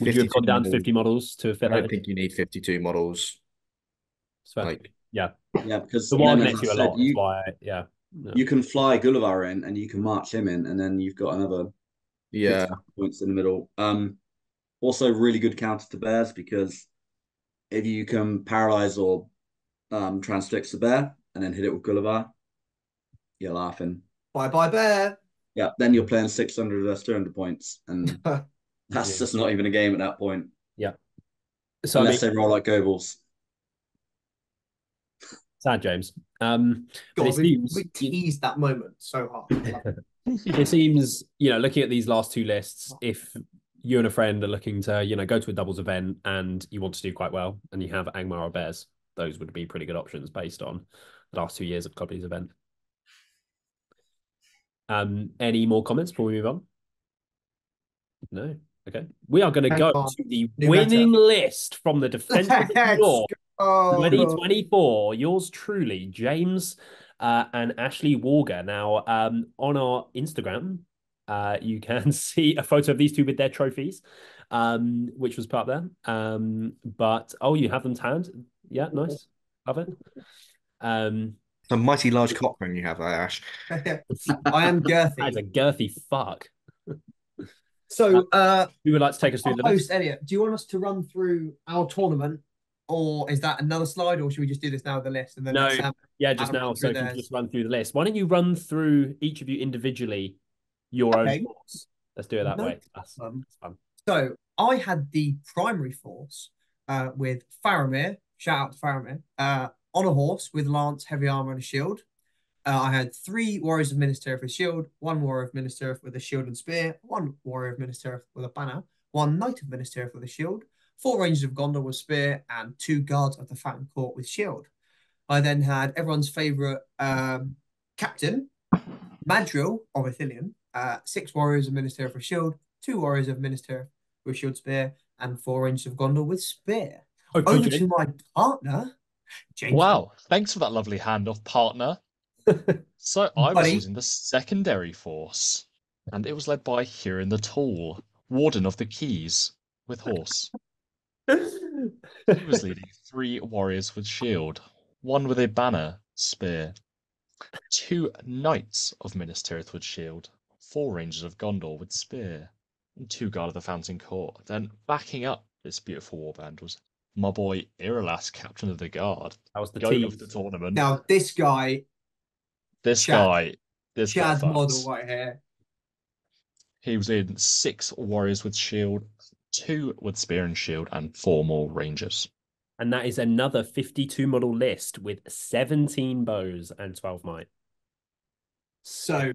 would you have gone down to 50 models to fit? I don't think you need 52 models. So, because the one makes you a lot. You can fly Gulliver in, and you can march him in, and then you've got another points in the middle. Also, really good counter to bears, because if you can paralyze or transfix the bear and then hit it with Gulliver, you're laughing. Bye bear. Yeah, then you're playing 600 versus 200 points, and that's just not even a game at that point. Yeah. So unless they roll like Goebbels. Sad, James. God, we teased that moment so hard. It seems, looking at these last two lists, if you and a friend are looking to, go to a doubles event and you want to do quite well, and you have Angmar or bears, those would be pretty good options based on the last 2 years of Clubley's event. Any more comments before we move on? No. Okay. We are going to go to the winning list from the defensive floor. 2024, yours truly, James and Ashley Walger. Now, on our Instagram, you can see a photo of these two with their trophies, which was put up there. You have them tanned. Yeah, nice. Love it. A mighty large cockman you have there, Ash. I am girthy. That's a girthy fuck. So, we would like to take us through the list. Elliot, do you want us to run through our tournament? Or is that another slide, or should we just do this now with the list? And then just now. So you can just run through the list. Why don't you run through each of you individually your own force? Let's do it that way. That's fun. So I had the primary force with Faramir, shout out to Faramir, on a horse with lance, heavy armor, and a shield. I had 3 warriors of Minas Tirith with a shield, 1 warrior of Minas Tirith with a shield and spear, 1 warrior of Minas Tirith with a banner, 1 knight of Minas Tirith with a shield, 4 rangers of Gondor with spear, and 2 guards of the Fountain Court with shield. I then had everyone's favourite captain, Madril of Ithilien, 6 warriors of Minas Tirith with shield, 2 warriors of Minas Tirith with shield spear, and 4 rangers of Gondor with spear. Over to my partner, James. Wow, thanks for that lovely handoff, partner. So I was using the secondary force, and it was led by Huron the Tall, Warden of the Keys, with horse. He was leading 3 warriors with shield, 1 with a banner, spear, 2 knights of Minas Tirith with shield, 4 rangers of Gondor with spear, and 2 guard of the Fountain Court. Then backing up this beautiful warband was my boy Irolas, captain of the guard. That was the goat of the tournament. Now this Chad's guy model right here. He was in 6 warriors with shield, 2 with spear and shield, and 4 more rangers. And that is another 52 model list with 17 bows and 12 might. So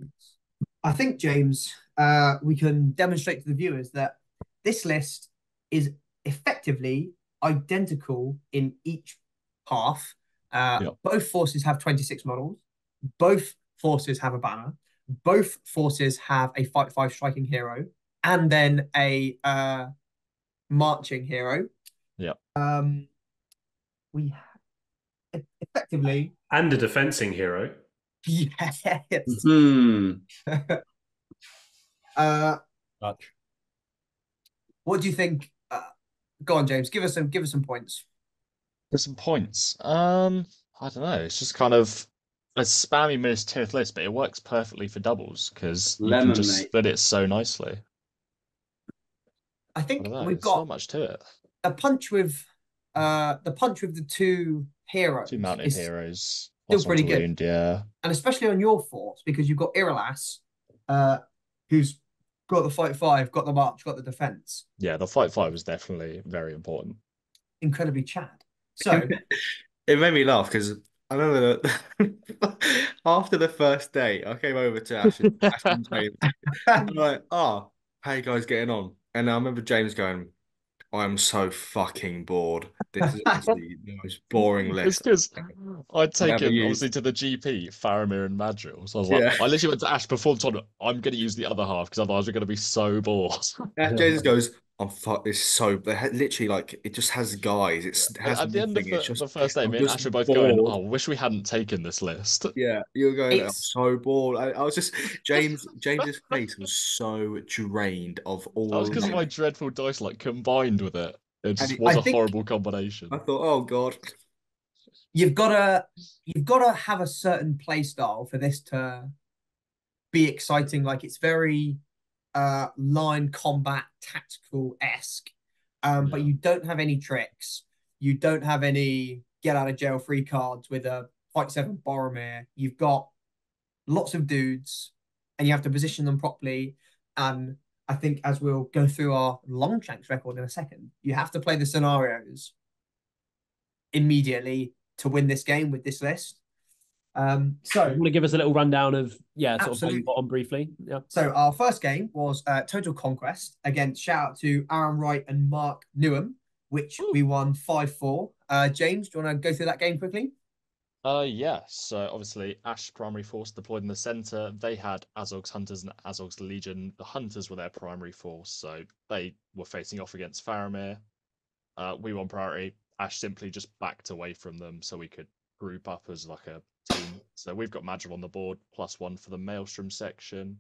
I think, James, we can demonstrate to the viewers that this list is effectively identical in each half. Yep. Both forces have 26 models. Both forces have a banner. Both forces have a fight 5 striking hero and then a marching hero. Yeah. We have effectively and a defensing hero. Yes. Mm-hmm. What do you think? Go on, James. Give us some points. Give some points. I don't know. It's just kind of a spammy Minas Tirith list, but it works perfectly for doubles because you can just split it so nicely. I think we've got not much to it. A punch with the two heroes. Two mounted heroes. Still pretty good. Wound, yeah. And especially on your force, because you've got Irolas, who's got the fight 5, got the march, got the defense. Yeah, the fight 5 was definitely very important. Incredibly Chad. So it made me laugh because I remember after the first day, I came over to Ashton's table. I'm like, oh, how you guys getting on? And I remember James going, I'm so fucking bored. This is the most boring list. It's because I'd taken, obviously, to the GP, Faramir and Madril. So I was like, yeah. I literally went to Ash before the tournament. I'm going to use the other half because otherwise we're going to be so bored. And James goes, oh, fuck, this is so... Literally, like, it just has guys. It's, it has at the end of the first day, me and Ash were both going, oh, I wish we hadn't taken this list. Yeah, you were going, I'm so bored. I was just... James's face was so drained of all... That was because of my dreadful dice, like, combined with it. It just was a horrible combination. I thought, oh, God. You've got to have a certain play style for this to be exciting. Like, it's very... line combat tactical-esque, yeah. But you don't have any tricks. You don't have any get-out-of-jail-free cards with a Fight 7 Boromir. You've got lots of dudes, and you have to position them properly. And I think as we'll go through our Longshanks record in a second, you have to play the scenarios immediately to win this game with this list. So you want to give us a little rundown of on briefly? Yeah. So our first game was Total Conquest against, shout out to Aaron Wright and Mark Newham, which we won 5-4. James, do you want to go through that game quickly? Yeah. So obviously Ash's primary force deployed in the centre. They had Azog's Hunters and Azog's Legion. The Hunters were their primary force, so they were facing off against Faramir. We won priority. Ash simply just backed away from them so we could group up as like a team. So we've got Madril on the board, +1 for the Maelstrom section.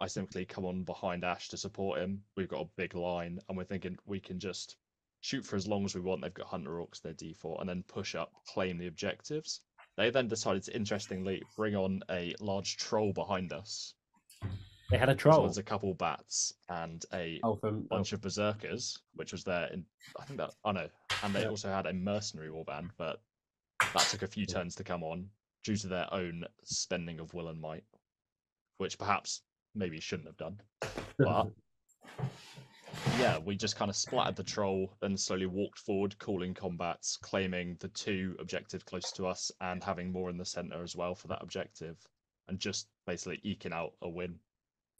I simply come on behind Ash to support him. We've got a big line, and we're thinking we can just shoot for as long as we want. They've got Hunter Orcs, their D4, and then push up, claim the objectives. They then decided to, interestingly, bring on a large troll behind us. They had a troll. There was a couple bats and a bunch of berserkers, which was there. And they also had a mercenary warband, but that took a few turns to come on due to their own spending of will and might, which perhaps maybe shouldn't have done. But yeah, we just kind of splattered the troll, then slowly walked forward, calling combats, claiming the two objectives close to us and having more in the centre as well for that objective, and just basically eking out a win.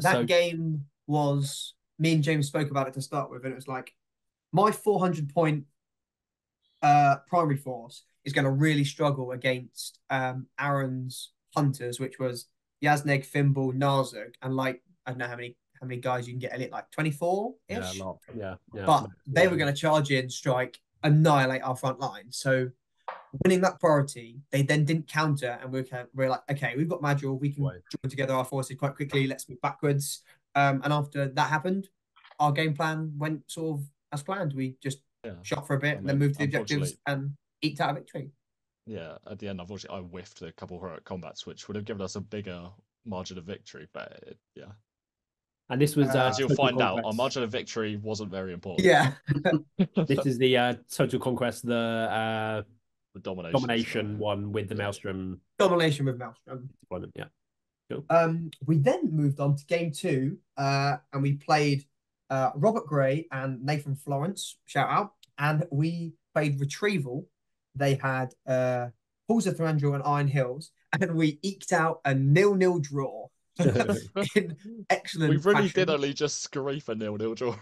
That game was, me and James spoke about it to start with, and it was like, my 400-point primary force is going to really struggle against Aaron's Hunters, which was Yazneg, Fimbul, Narzog, and like, I don't know how many guys you can get elite, like 24-ish? Yeah, a lot. Yeah. But they were going to charge in, strike, annihilate our front line. So winning that priority, they then didn't counter, and we were like, okay, we've got Madril, we can join together our forces quite quickly, let's move backwards. And after that happened, our game plan went sort of as planned. We just shot for a bit, and then moved to the objectives, and eked out a victory. Yeah, at the end, unfortunately, I whiffed a couple of heroic combats, which would have given us a bigger margin of victory, but And this was... as you'll find out, our margin of victory wasn't very important. Yeah. This is the Total Conquest, the Domination one with the Maelstrom. Domination with Maelstrom. Deployment, yeah. Cool. We then moved on to game 2, and we played Robert Gray and Nathan Florence, shout out. And we played Retrieval. They had Halls of Thranduil and Iron Hills, and we eked out a 0-0 draw. In excellent. We really fashion. Did only just scrape a 0-0 draw.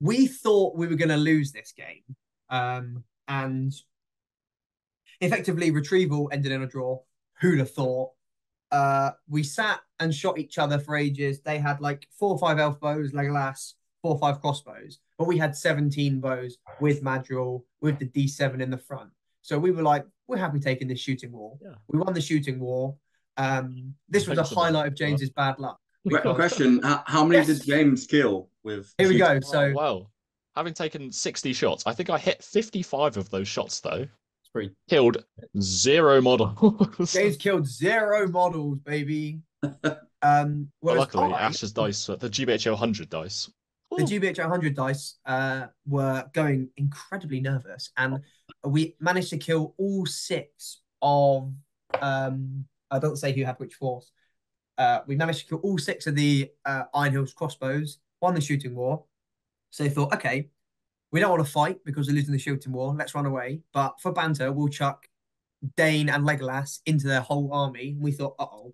We thought we were going to lose this game, and effectively Retrieval ended in a draw. Who'd have thought? We sat and shot each other for ages. They had like 4 or 5 elf bows, Legolas, 4 or 5 crossbows, but we had 17 bows with Madril, with the D7 in the front. So we were like, we're happy taking this shooting war. Yeah. We won the shooting war. This was a highlight of James's bad luck. Question: how many did James kill with? Here we go. So, well, having taken 60 shots, I think I hit 55 of those shots though. Killed 0 models. James killed 0 models, baby. Well, luckily, Ash's dice, the GBHO 100 dice. The GBHO 100 dice were going incredibly nervous, and we managed to kill all 6 of. I don't say who had which force. We managed to kill all 6 of the Iron Hills crossbows, won the shooting war. So they thought, okay, we don't want to fight because we're losing the shooting war. Let's run away. But for banter, we'll chuck Dáin and Legolas into their whole army. We thought, uh-oh.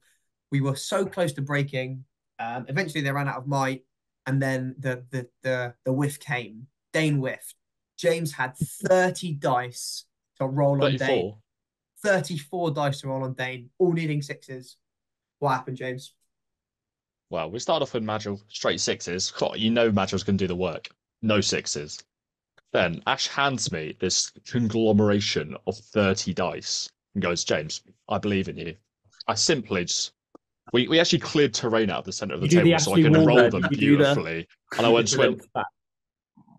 We were so close to breaking. Eventually, they ran out of might. And then the whiff came. Dáin whiffed. James had 30 dice to roll 34. On Dáin. 34 dice to roll on Dáin, all needing 6s. What happened, James? Well, we start off with Madril, straight 6s. You know Madril's going to do the work. No 6s. Then Ash hands me this conglomeration of 30 dice and goes, James, I believe in you. I simply just... We actually cleared terrain out of the centre of the table so I could roll them beautifully. And I went...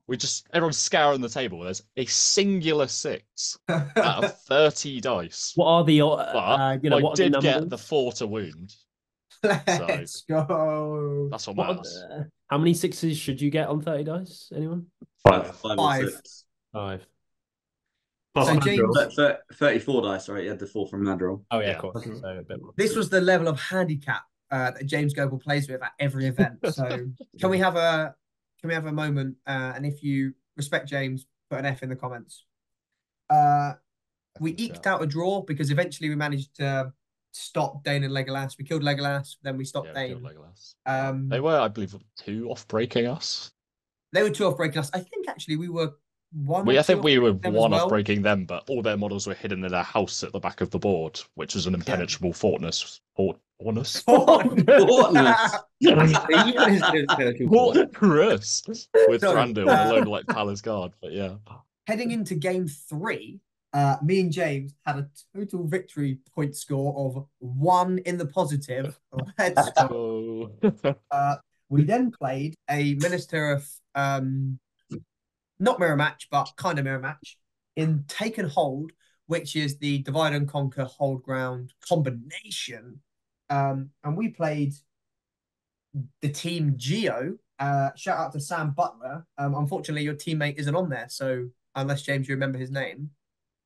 We just... Everyone's scouring the table. There's a singular 6 out of 30 dice. What are the... I did get the 4 to wound. Let's go. That's what matters. How many 6s should you get on 30 dice? Anyone? 5. 5. So James, 34 dice, right? You had the 4 from Madril. Oh, yeah, of course. So a bit more. This was the level of handicap that James Goble plays with at every event. So can we have a moment? And if you respect James, put an F in the comments. We eked out a draw because eventually we managed to stop Dáin and Legolas. We killed Legolas, then we stopped Dáin. They were, I believe, 2 off breaking us. They were 2 off breaking us. I think actually we were 1. I think we were 1 off breaking them, but all their models were hidden in their house at the back of the board, which was an impenetrable fortress. Fortress with Thranduil alone like Palace Guard. But yeah, heading into game 3, me and James had a total victory point score of 1 in the positive. Let's go. We then played a Minas Tirith, not mirror match, but kind of mirror match in Take and Hold, which is the divide and conquer hold ground combination. And we played the team Geo. Shout out to Sam Butler. Unfortunately, your teammate isn't on there. So unless, James, you remember his name.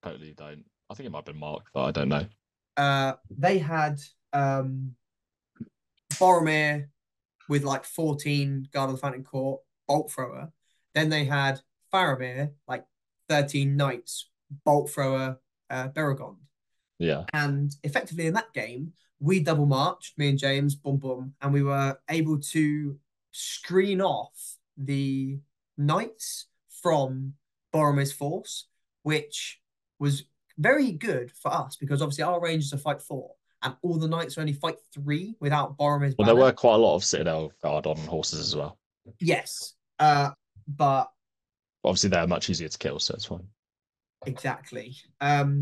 Totally don't. I think it might have been Mark, but I don't know. They had Boromir with like 14 Guard of the Fountain Court, Bolt Thrower. Then they had Faramir, like 13 Knights, Bolt Thrower, Beragond. Yeah. And effectively in that game, we double marched, me and James, boom, boom, and we were able to screen off the Knights from Boromir's force, which was very good for us because obviously our Rangers are fight 4. And all the knights only fight 3 without Boromir's banner. Well, there were quite a lot of Citadel Guard on horses as well. Yes, but obviously they're much easier to kill, so it's fine. Exactly. I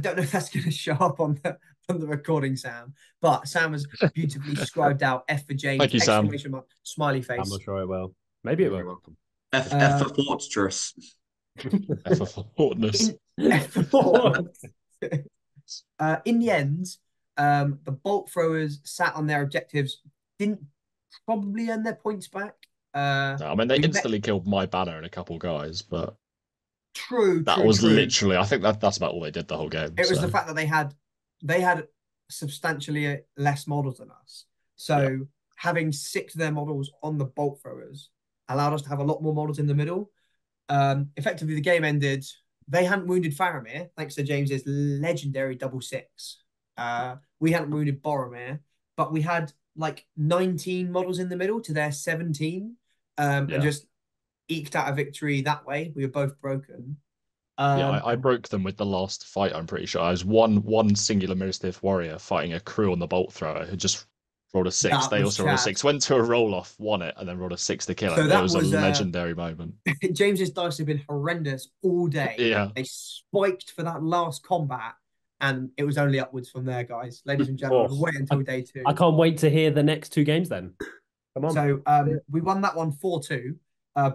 don't know if that's going to show up on the recording, Sam. But Sam has beautifully scribed out F for James. Thank you, Sam. Mark, smiley face. I'm not sure it will. Maybe it will. F for Fortress. F for Fortress. F for Fortress. In the end, the bolt throwers sat on their objectives, didn't probably earn their points back. No, I mean, they instantly killed my banner and a couple guys, but that was literally, I think that's about all they did the whole game. It was the fact that they had substantially less models than us. So having 6 of their models on the bolt throwers allowed us to have a lot more models in the middle. Effectively, the game ended. They hadn't wounded Faramir, thanks to James's legendary double six. We hadn't wounded Boromir, but we had like 19 models in the middle to their 17, and just eked out a victory that way. We were both broken. I broke them with the last fight, I'm pretty sure. I was one singular Minas Tirith warrior fighting a crew on the bolt thrower who just rolled a 6. They also rolled a 6, went to a roll-off, won it, and then rolled a 6 to kill it. So that was a legendary moment. James's dice have been horrendous all day. Yeah. They spiked for that last combat, and it was only upwards from there, guys. Ladies and gentlemen, wait until day 2. I can't wait to hear the next 2 games then. Come on. So we won that one 4-2,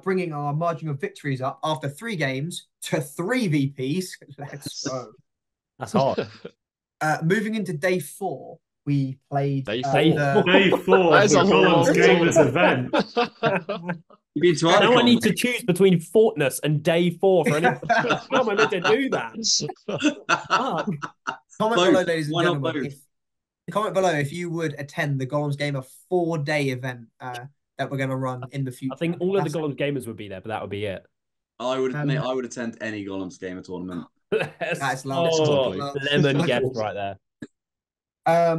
bringing our margin of victories up after 3 games to 3 VPs. Let's go. That's hard. Moving into day 4, we played Day 4. That is a Gollum's Gamers event. Now I need to choose between Fortness and Day 4 for anything. How am I meant to do that? Comment below, ladies and gentlemen. Comment below if you would attend the Gollum's Gamer 4-day event that we're going to run in the future. I think all of the Gollum's Gamers would be there, but that would be it. I would admit I would attend any Gollum's Gamer tournament. That's lovely. Lemon guess right there.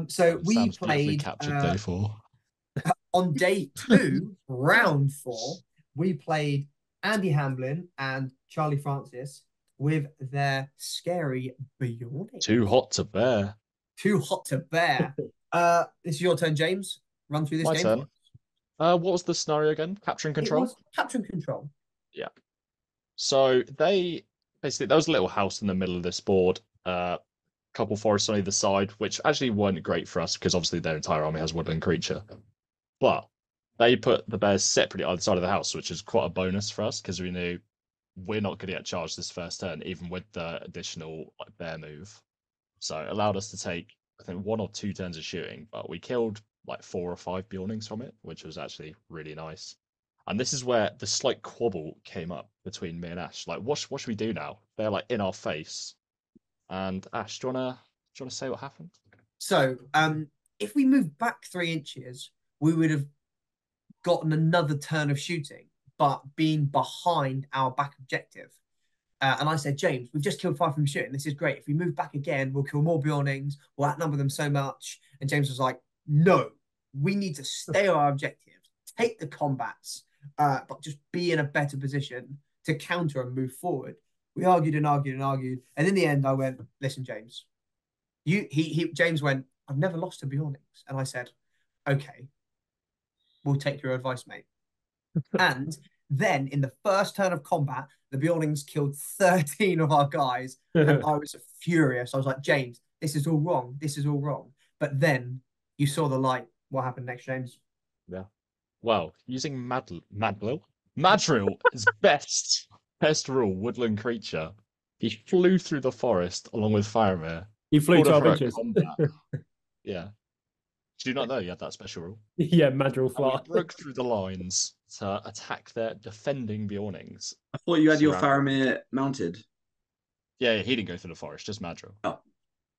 So we played day 4. On day 2, round 4, we played Andy Hamblin and Charlie Francis with their scary Beornings. Too hot to bear. It's your turn, James. Run through this game. My turn. What was the scenario again? Capture and control? It was capture and control. Yeah. So they basically, there was a little house in the middle of this board. Couple forests on either side, which actually weren't great for us because obviously their entire army has woodland creature. But they put the bears separately on the side of the house, which is quite a bonus for us because we knew we're not going to get charged this first turn, even with the additional bear move. So it allowed us to take, I think, 1 or 2 turns of shooting, but we killed like 4 or 5 Beornings from it, which was actually really nice. And this is where the slight quibble came up between me and Ash. Like, what should we do now? They're like in our face. And Ash, do you want to say what happened? So, if we moved back 3 inches, we would have gotten another turn of shooting, but being behind our back objective. And I said, James, we've just killed 5 from shooting. This is great. If we move back again, we'll kill more Beornings. We'll outnumber them so much. And James was like, no, we need to stay on our objective, take the combats, but just be in a better position to counter and move forward. We argued. And in the end, I went, listen, James. James went, I've never lost to Beornings. And I said, okay, we'll take your advice, mate. And then in the first turn of combat, the Beornings killed 13 of our guys. And I was furious. I was like, James, this is all wrong. But then you saw the light. What happened next, James? Yeah. Well, using Madril is best. Best rule, woodland creature. He flew through the forest along with Faramir. He flew 12 inches. Yeah. Do you not know you had that special rule? Yeah, Madril fly. And he broke through the lines to attack their defending Beornings. I thought you had your Faramir mounted. Yeah, he didn't go through the forest, just Madril. Oh,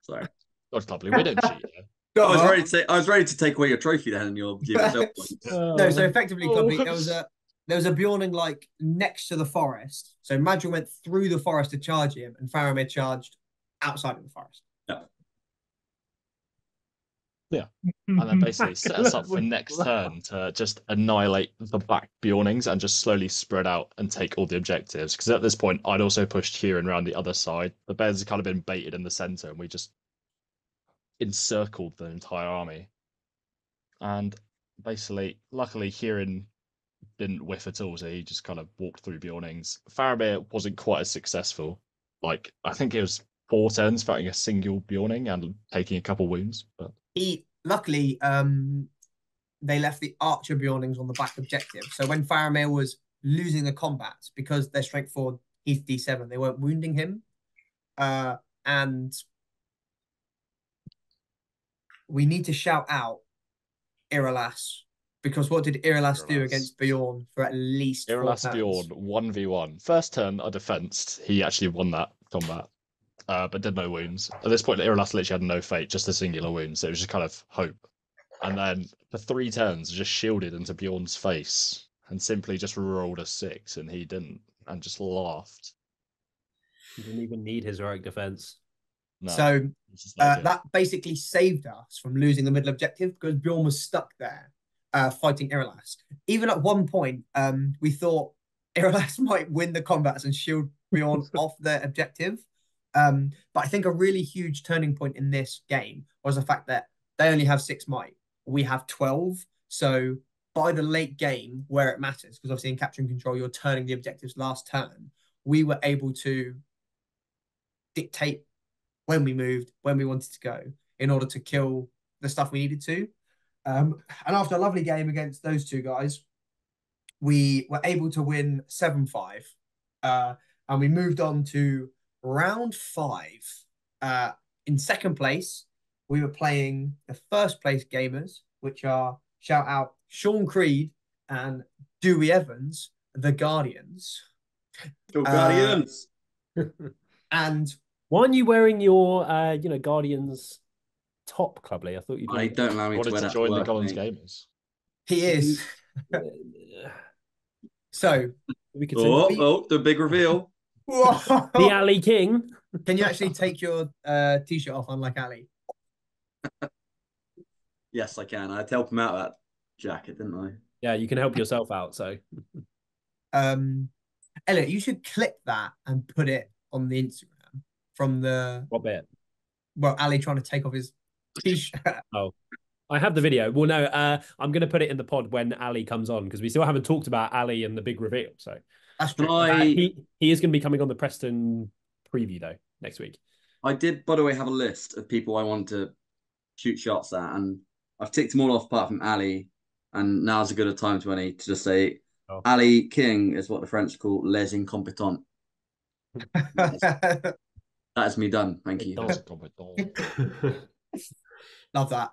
sorry. That's lovely. We didn't cheat. Yeah. No, I was ready to take away your trophy then, and you'll give yourself points. No, so effectively, Clubley, there was a. There was a Beorning, like, next to the forest. So Madril went through the forest to charge him, and Faramir charged outside of the forest. Yeah. And then basically set us up for next turn to just annihilate the back Beornings and just slowly spread out and take all the objectives. Because at this point, I'd also pushed Huron around the other side. The bears had kind of been baited in the centre, and we just encircled the entire army. And basically, luckily, Huron didn't whiff at all, so he just kind of walked through Beornings. Faramir wasn't quite as successful. Like, I think it was 4 turns fighting a single Beorning and taking a couple wounds. But luckily, they left the archer Beornings on the back objective. So when Faramir was losing the combats, because they're strength 4, he's D7, they weren't wounding him. And we need to shout out Irolas. Because what did Irolas do against Beorn for at least Irolas 4 turns? Beorn, 1v1. First turn, I defensed. He actually won that combat, but did no wounds. At this point, Irolas literally had no fate, just a singular wound. So it was just kind of hope. and then for 3 turns just shielded into Bjorn's face and simply just rolled a 6, and he didn't, and just laughed. He didn't even need heroic defense. No, so that basically saved us from losing the middle objective because Beorn was stuck there fighting Irolas. Even at one point, we thought Irolas might win the combats and shield Beorn off their objective. But I think a really huge turning point in this game was the fact that they only have 6 might. We have 12. So by the late game, where it matters, because obviously in Capture and Control, you're turning the objectives last turn, we were able to dictate when we moved, when we wanted to go, in order to kill the stuff we needed to. And after a lovely game against those two guys, we were able to win 7-5. And we moved on to round 5. In second place, we were playing the first place gamers, which are, shout out, Sean Creed and Dewey Evans, the Guardians. Your Guardians! And... why aren't you wearing your, Guardians top, Clubley? I thought you didn't. Don't allow me to wear that. Join the Gollum's Gamers. He is. So we could. Oh, the big reveal! The Ali King. Can you actually take your t-shirt off, unlike Ali? Yes, I can. I had to help him out of that jacket, didn't I? Yeah, you can help yourself out. So, Elliot, you should clip that and put it on the Instagram. From the... what bit? Well, Ali trying to take off his t-shirt. Oh, I have the video. Well, no, I'm going to put it in the pod when Ali comes on, because we still haven't talked about Ali and the big reveal. So that's true. He is going to be coming on the Preston preview, though, next week. I did, by the way, have a list of people I want to shoot shots at, and I've ticked them all off apart from Ali, and now's a good a time to any to just say Ali King is what the French call les incompétents. That is me done. Thank you. Love that.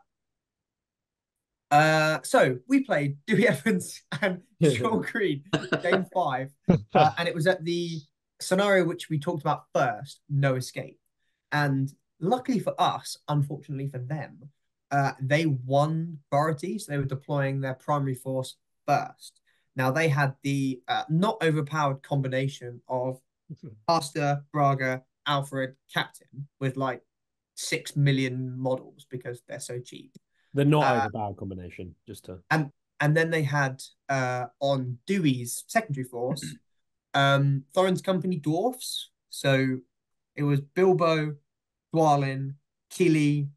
So we played Dewey Evans and Sean Creed, game 5. And it was at the scenario which we talked about first, no escape. And luckily for us, unfortunately for them, they won priority. So they were deploying their primary force first. Now they had the not overpowered combination of Pastor, Braga, Alfred, Captain, with like 6 million models because they're so cheap. The not overpowered combination, just to... And then they had on Dewey's secondary force, Thorin's company dwarfs. So it was Bilbo, Dwalin, Killy,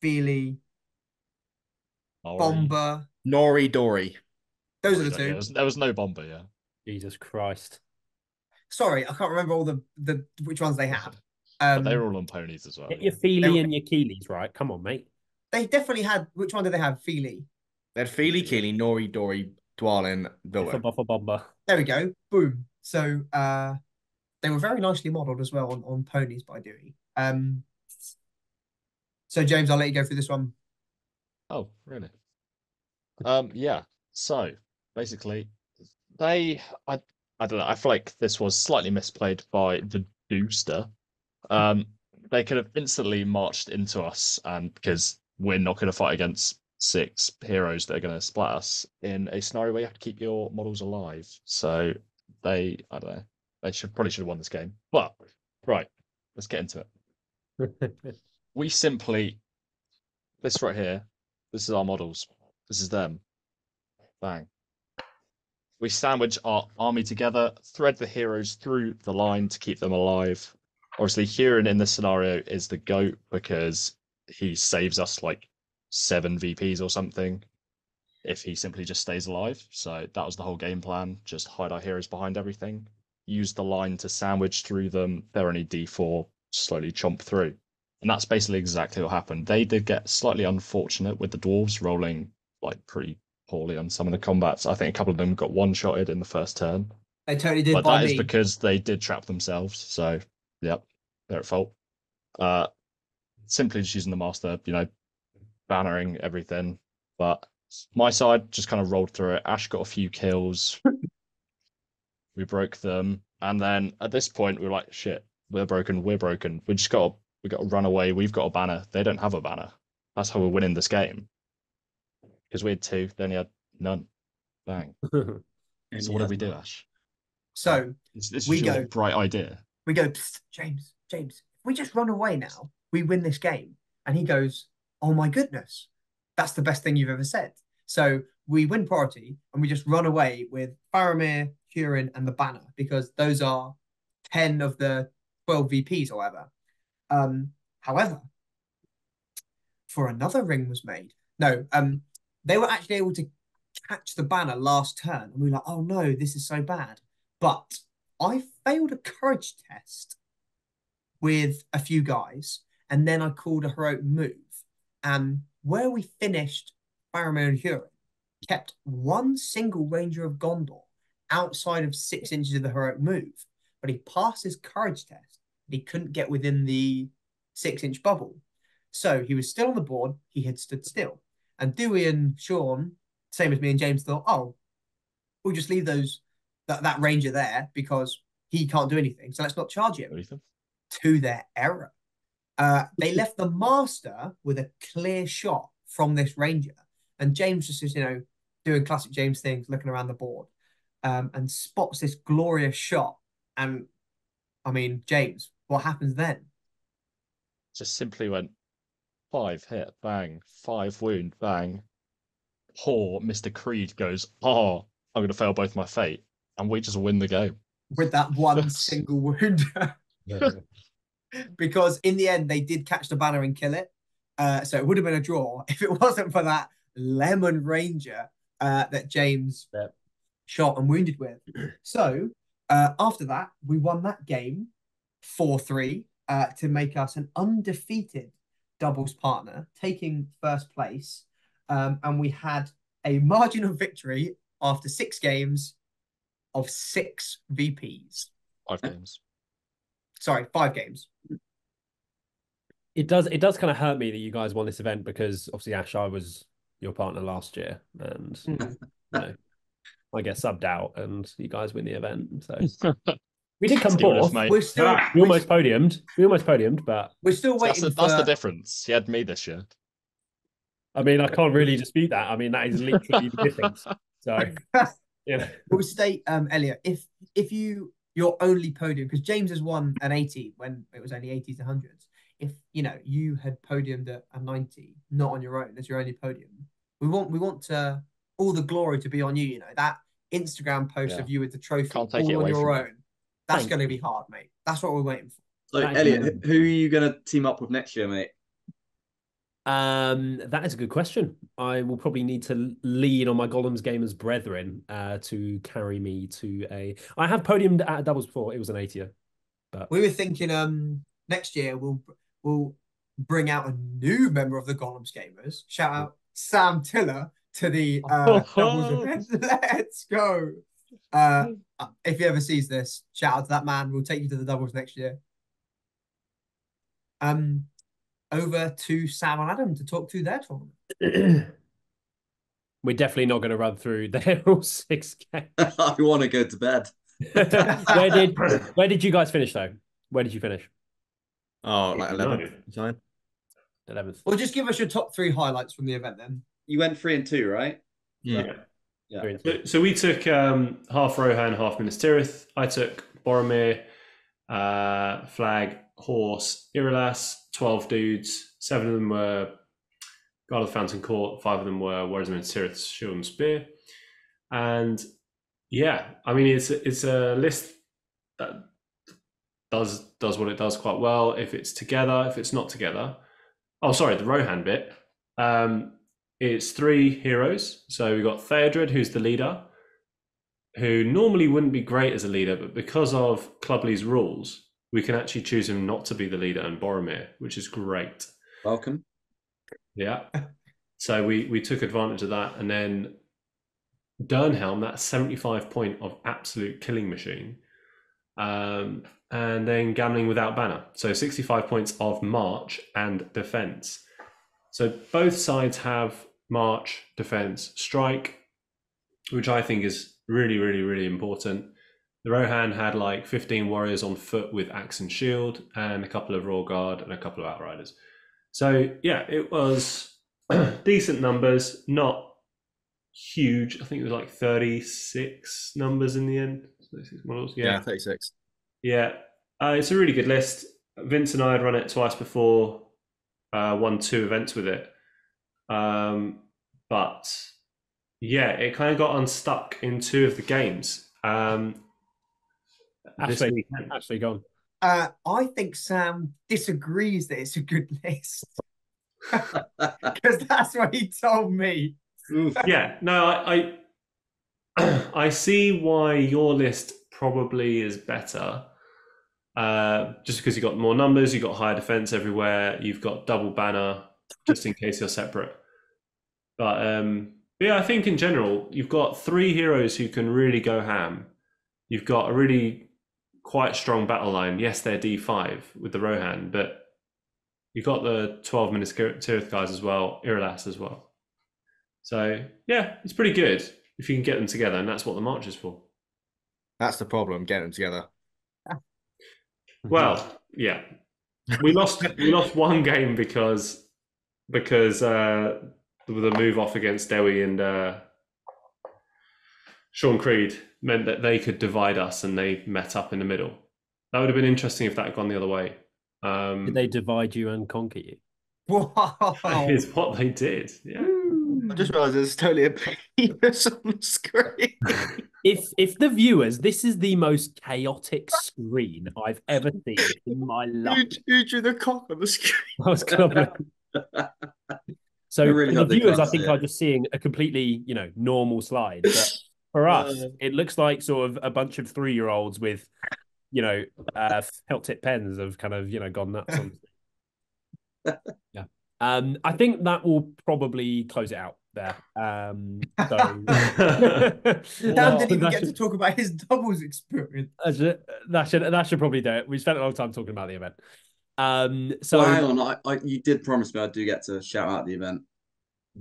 Fíli, Bomber, Nori, Dory. Those are the two. There was no Bomber, yeah. Jesus Christ. Sorry, I can't remember all the which ones they had. But they were all on ponies as well. Get your Fíli and your Keelys right. Come on, mate. They definitely had... which one did they have? Fíli. They had Fíli, Keely, Nori, Dory, Dwalin, Bilbo. Bomber. There we go. Boom. So they were very nicely modelled as well on ponies by Dewey. So, James, I'll let you go through this one. Oh, really? Yeah. So, basically, they... I don't know. I feel like this was slightly misplayed by the Dooster. They could have instantly marched into us, and because we're not going to fight against 6 heroes that are going to splat us in a scenario where you have to keep your models alive. So I don't know. They should have won this game. But right, let's get into it. We simply... this right here. This is our models. This is them. Bang. We sandwich our army together, thread the heroes through the line to keep them alive. Obviously, Huron in this scenario is the GOAT because he saves us like 7 VPs or something if he simply just stays alive. So that was the whole game plan. Just hide our heroes behind everything. Use the line to sandwich through them. They're only D4, slowly chomp through. And that's basically exactly what happened. They did get slightly unfortunate with the dwarves rolling like pretty poorly on some of the combats. I think a couple of them got one-shotted in the first turn. They totally did. But that is because they did trap themselves. So, yep, they're at fault. Simply just using the master, bannering everything. But my side just kind of rolled through it. Ash got a few kills. We broke them. And then at this point, we were like, shit, we're broken. We got to run away. We've got a banner. They don't have a banner. That's how we're winning this game. Because we had two, then he had none. Bang. So what do we do, Ash? So this is your bright idea. We go, James, if we just run away now, we win this game. And he goes, oh my goodness, that's the best thing you've ever said. So we win priority and we just run away with Faramir, Huron, and the banner, because those are 10 of the 12 VPs or whatever. However, for another ring was made. They were actually able to catch the banner last turn. And we were like, oh no, this is so bad. But I failed a courage test with a few guys. And then I called a heroic move. And where we finished, Faramir and Huron kept one single Ranger of Gondor outside of 6 inches of the heroic move. But he passed his courage test. He couldn't get within the 6-inch bubble. So he was still on the board. He had stood still. And Dewey and Sean, same as me and James, thought, oh, we'll just leave that Ranger there because he can't do anything. So let's not charge him. To their error. They left the master with a clear shot from this Ranger. And James just is, doing classic James things, looking around the board, and spots this glorious shot. And, James, what happens then? Just simply went, 5 hit, bang. 5 wound, bang. Poor Mr. Creed goes, oh, I'm going to fail both my fate. And we just win the game. With that one single wound. Yeah. Because in the end, they did catch the banner and kill it. So it would have been a draw if it wasn't for that Lemon Ranger that James shot and wounded with. So after that, we won that game 4-3 to make us an undefeated doubles partner, taking first place. And we had a margin of victory after 6 games of 6 VPs. 5 games. Sorry, 5 games. It does kind of hurt me that you guys won this event because, obviously, Ash, I was your partner last year. And, I get subbed out and you guys win the event. So we did come fourth. We almost podiumed. But... we're still waiting That's the difference. He had me this year. I can't really dispute that. That is literally the difference. So, yeah. We'll state, Elliot, if you... your only podium, because James has won an 80 when it was only 80s and 100s. If, you had podiumed at a 90, not on your own, as your only podium. We want all the glory to be on you, that Instagram post of you with the trophy all on your own. That's going to be hard, mate. That's what we're waiting for. So, Elliot, who are you going to team up with next year, mate? That is a good question. I will probably need to lean on my Gollum's Gamers brethren to carry me to a... I have podiumed at doubles before. It was an 80er. But... we were thinking next year we'll bring out a new member of the Gollum's Gamers. Shout out Sam Tiller to the doubles event. Let's go. If he ever sees this, shout out to that man. We'll take you to the doubles next year. Over to Sam and Adam to talk through their tournament. We're definitely not going to run through their all 6 games. I want to go to bed. Where did you guys finish, though? Where did you finish? Oh, like 11th. 11th. Well, just give us your top 3 highlights from the event, then. You went 3 and 2, right? Yeah. So we took half Rohan, half Minas Tirith. I took Boromir, Flag, Horse, Irolas, 12 dudes, 7 of them were Guard of the Fountain Court, 5 of them were Warriors of Tirith's Shield and Spear. And yeah, it's a list that does what it does quite well if it's together, if it's not together. Oh, sorry, the Rohan bit. It's 3 heroes. So we've got Theodred, who's the leader, who normally wouldn't be great as a leader, but because of Clubley's rules, we can actually choose him not to be the leader and Boromir, which is great. Welcome. Yeah. So we took advantage of that. And then Durnhelm, that 75 point of absolute killing machine. And then Gambling Without Banner. So 65 points of march and defense. So both sides have march, defense, strike, which I think is really, really, really important. The Rohan had like 15 warriors on foot with axe and shield and a couple of raw guard and a couple of outriders. So yeah, it was decent numbers, not huge. I think it was like 36 numbers in the end. 36 models. Yeah, 36. Yeah. It's a really good list. Vince and I had run it twice before, won 2 events with it. But yeah, it kind of got unstuck in 2 of the games. Actually gone. I think Sam disagrees that it's a good list, because that's what he told me. Yeah, no, I see why your list probably is better. Just because you got more numbers, you got higher defense everywhere, you've got double banner just in case you're separate. But yeah, I think in general you've got 3 heroes who can really go ham. You've got a really quite strong battle line. Yes, they're D5 with the Rohan, but you've got the 12 Minas Tirith guys as well, Irolas as well. So yeah, it's pretty good if you can get them together, and that's what the march is for. That's the problem, getting them together. Well, yeah, we lost one game because the move off against Dewi and Sean Creed meant that they could divide us, and they met up in the middle. That would have been interesting if that had gone the other way. Did they divide you and conquer you? Wow. That is what they did. Yeah. I just realised there's totally a penis on the screen. If the viewers, this is the most chaotic screen I've ever seen in my life. Who drew the cock on the screen? I was Clubley. So really for the viewers, I think, are just seeing a completely, normal slide. But for us, it looks like sort of a bunch of 3-year-olds with, felt tip pens have kind of, gone nuts. Yeah. I think that will probably close it out there. So Sam didn't even get to talk about his doubles experience. That should probably do it. We spent a long time talking about the event. Well, hang on, you did promise me I do get to shout out the event.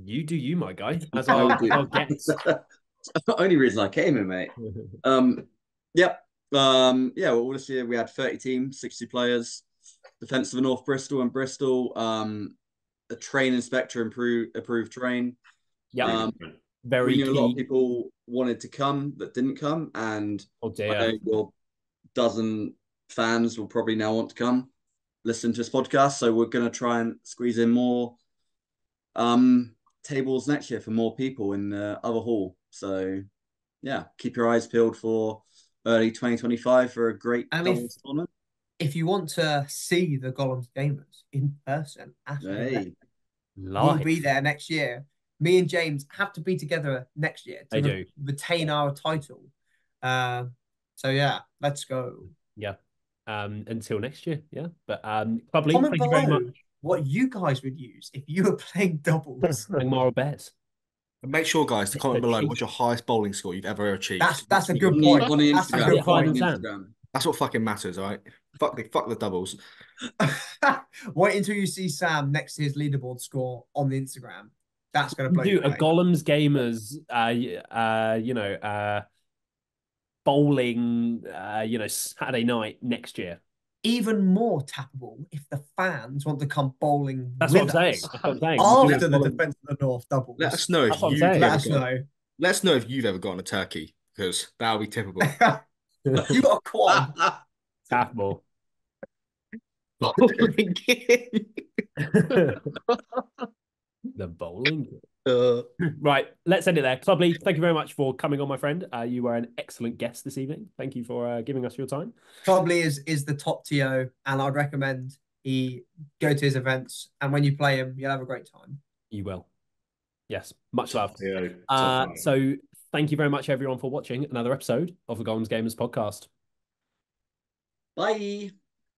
You do, you my guy. That's I'll get. That's the only reason I came in, mate. Yep. Yeah. Well, this year we had 30 teams, 60 players. Defence of the North Bristol and Bristol. A train inspector approved train. Yeah, very. We knew a lot of people wanted to come that didn't come, and I know your dozen fans will probably now want to come listen to this podcast. So we're going to try and squeeze in more tables next year for more people in the other hall. So yeah, keep your eyes peeled for early 2025 for a great doubles tournament. If you want to see the Gollum's Gamers in person, we'll be there next year. Me and James have to be together next year to retain our title. So yeah, let's go. Yeah. Until next year. Yeah. But Clubley, thank you very much. What you guys would use if you were playing doubles. Moral bets. Make sure, guys, to comment below what's your highest bowling score you've ever achieved. That's a good point. On Instagram. That's a good point. On Instagram. That's what fucking matters, all right? Fuck the doubles. Wait until you see Sam next to his leaderboard score on the Instagram. That's going to blow you away. A Gollum's Gamers, bowling, Saturday night next year. Even more tappable if the fans want to come bowling. That's what I'm saying. After the Defence of the North doubles. Let us know if you've ever gone to Turkey, because that'll be tippable. You got a quad. Taffable. Bowling game. The bowling game. Right, let's end it there. Clubley, thank you very much for coming on, my friend. You were an excellent guest this evening. Thank you for giving us your time. Clubley is the top TO, and I'd recommend he go to his events, and when you play him, you'll have a great time. You will. Yes, much love. Yeah, so thank you very much, everyone, for watching another episode of the Gollum's Gamers podcast. Bye.